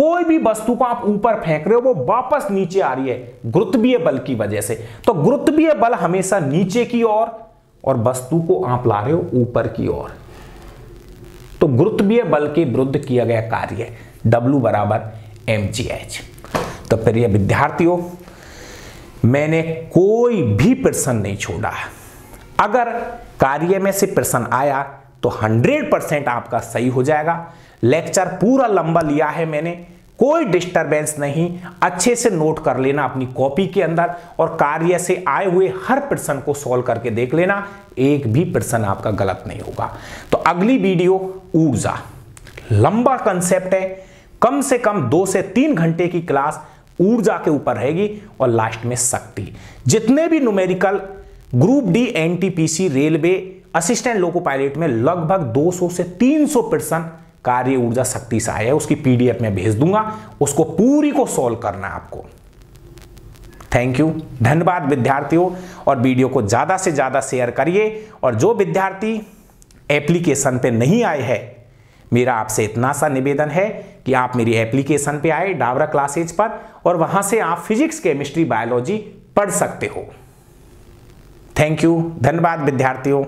कोई भी वस्तु को आप ऊपर फेंक रहे हो वो वापस नीचे आ रही है, गुरुत्वीय बल की वजह से। तो गुरुत्वीय बल हमेशा नीचे की ओर और वस्तु को आप ला रहे हो ऊपर की ओर, तो गुरुत्वीय बल के विरुद्ध किया गया कार्य W बराबर एम जी एच। तो प्रिय विद्यार्थियों, मैंने कोई भी प्रश्न नहीं छोड़ा। अगर कार्य में से प्रश्न आया तो सौ परसेंट आपका सही हो जाएगा। लेक्चर पूरा लंबा लिया है मैंने, कोई डिस्टरबेंस नहीं, अच्छे से नोट कर लेना अपनी कॉपी के अंदर और कार्य से आए हुए हर प्रश्न को सॉल्व करके देख लेना, एक भी प्रश्न आपका गलत नहीं होगा। तो अगली वीडियो ऊर्जा, लंबा कंसेप्ट है, कम से कम दो से तीन घंटे की क्लास ऊर्जा के ऊपर रहेगी और लास्ट में शक्ति। जितने भी numerical group D NTPC railway assistant loco pilot में लगभग दो सौ से तीन सौ परसेंट कार्य ऊर्जा शक्ति से आया है, उसकी पीडीएफ में भेज दूंगा, उसको पूरी को सॉल्व करना आपको। थैंक यू, धन्यवाद विद्यार्थियों, और वीडियो को ज्यादा से ज्यादा शेयर करिए। और जो विद्यार्थी एप्लीकेशन पे नहीं आए हैं, मेरा आपसे इतना सा निवेदन है कि आप मेरी एप्लीकेशन पे आए डाबरा क्लासेज पर, और वहां से आप फिजिक्स, केमिस्ट्री, बायोलॉजी पढ़ सकते हो। थैंक यू, धन्यवाद विद्यार्थियों।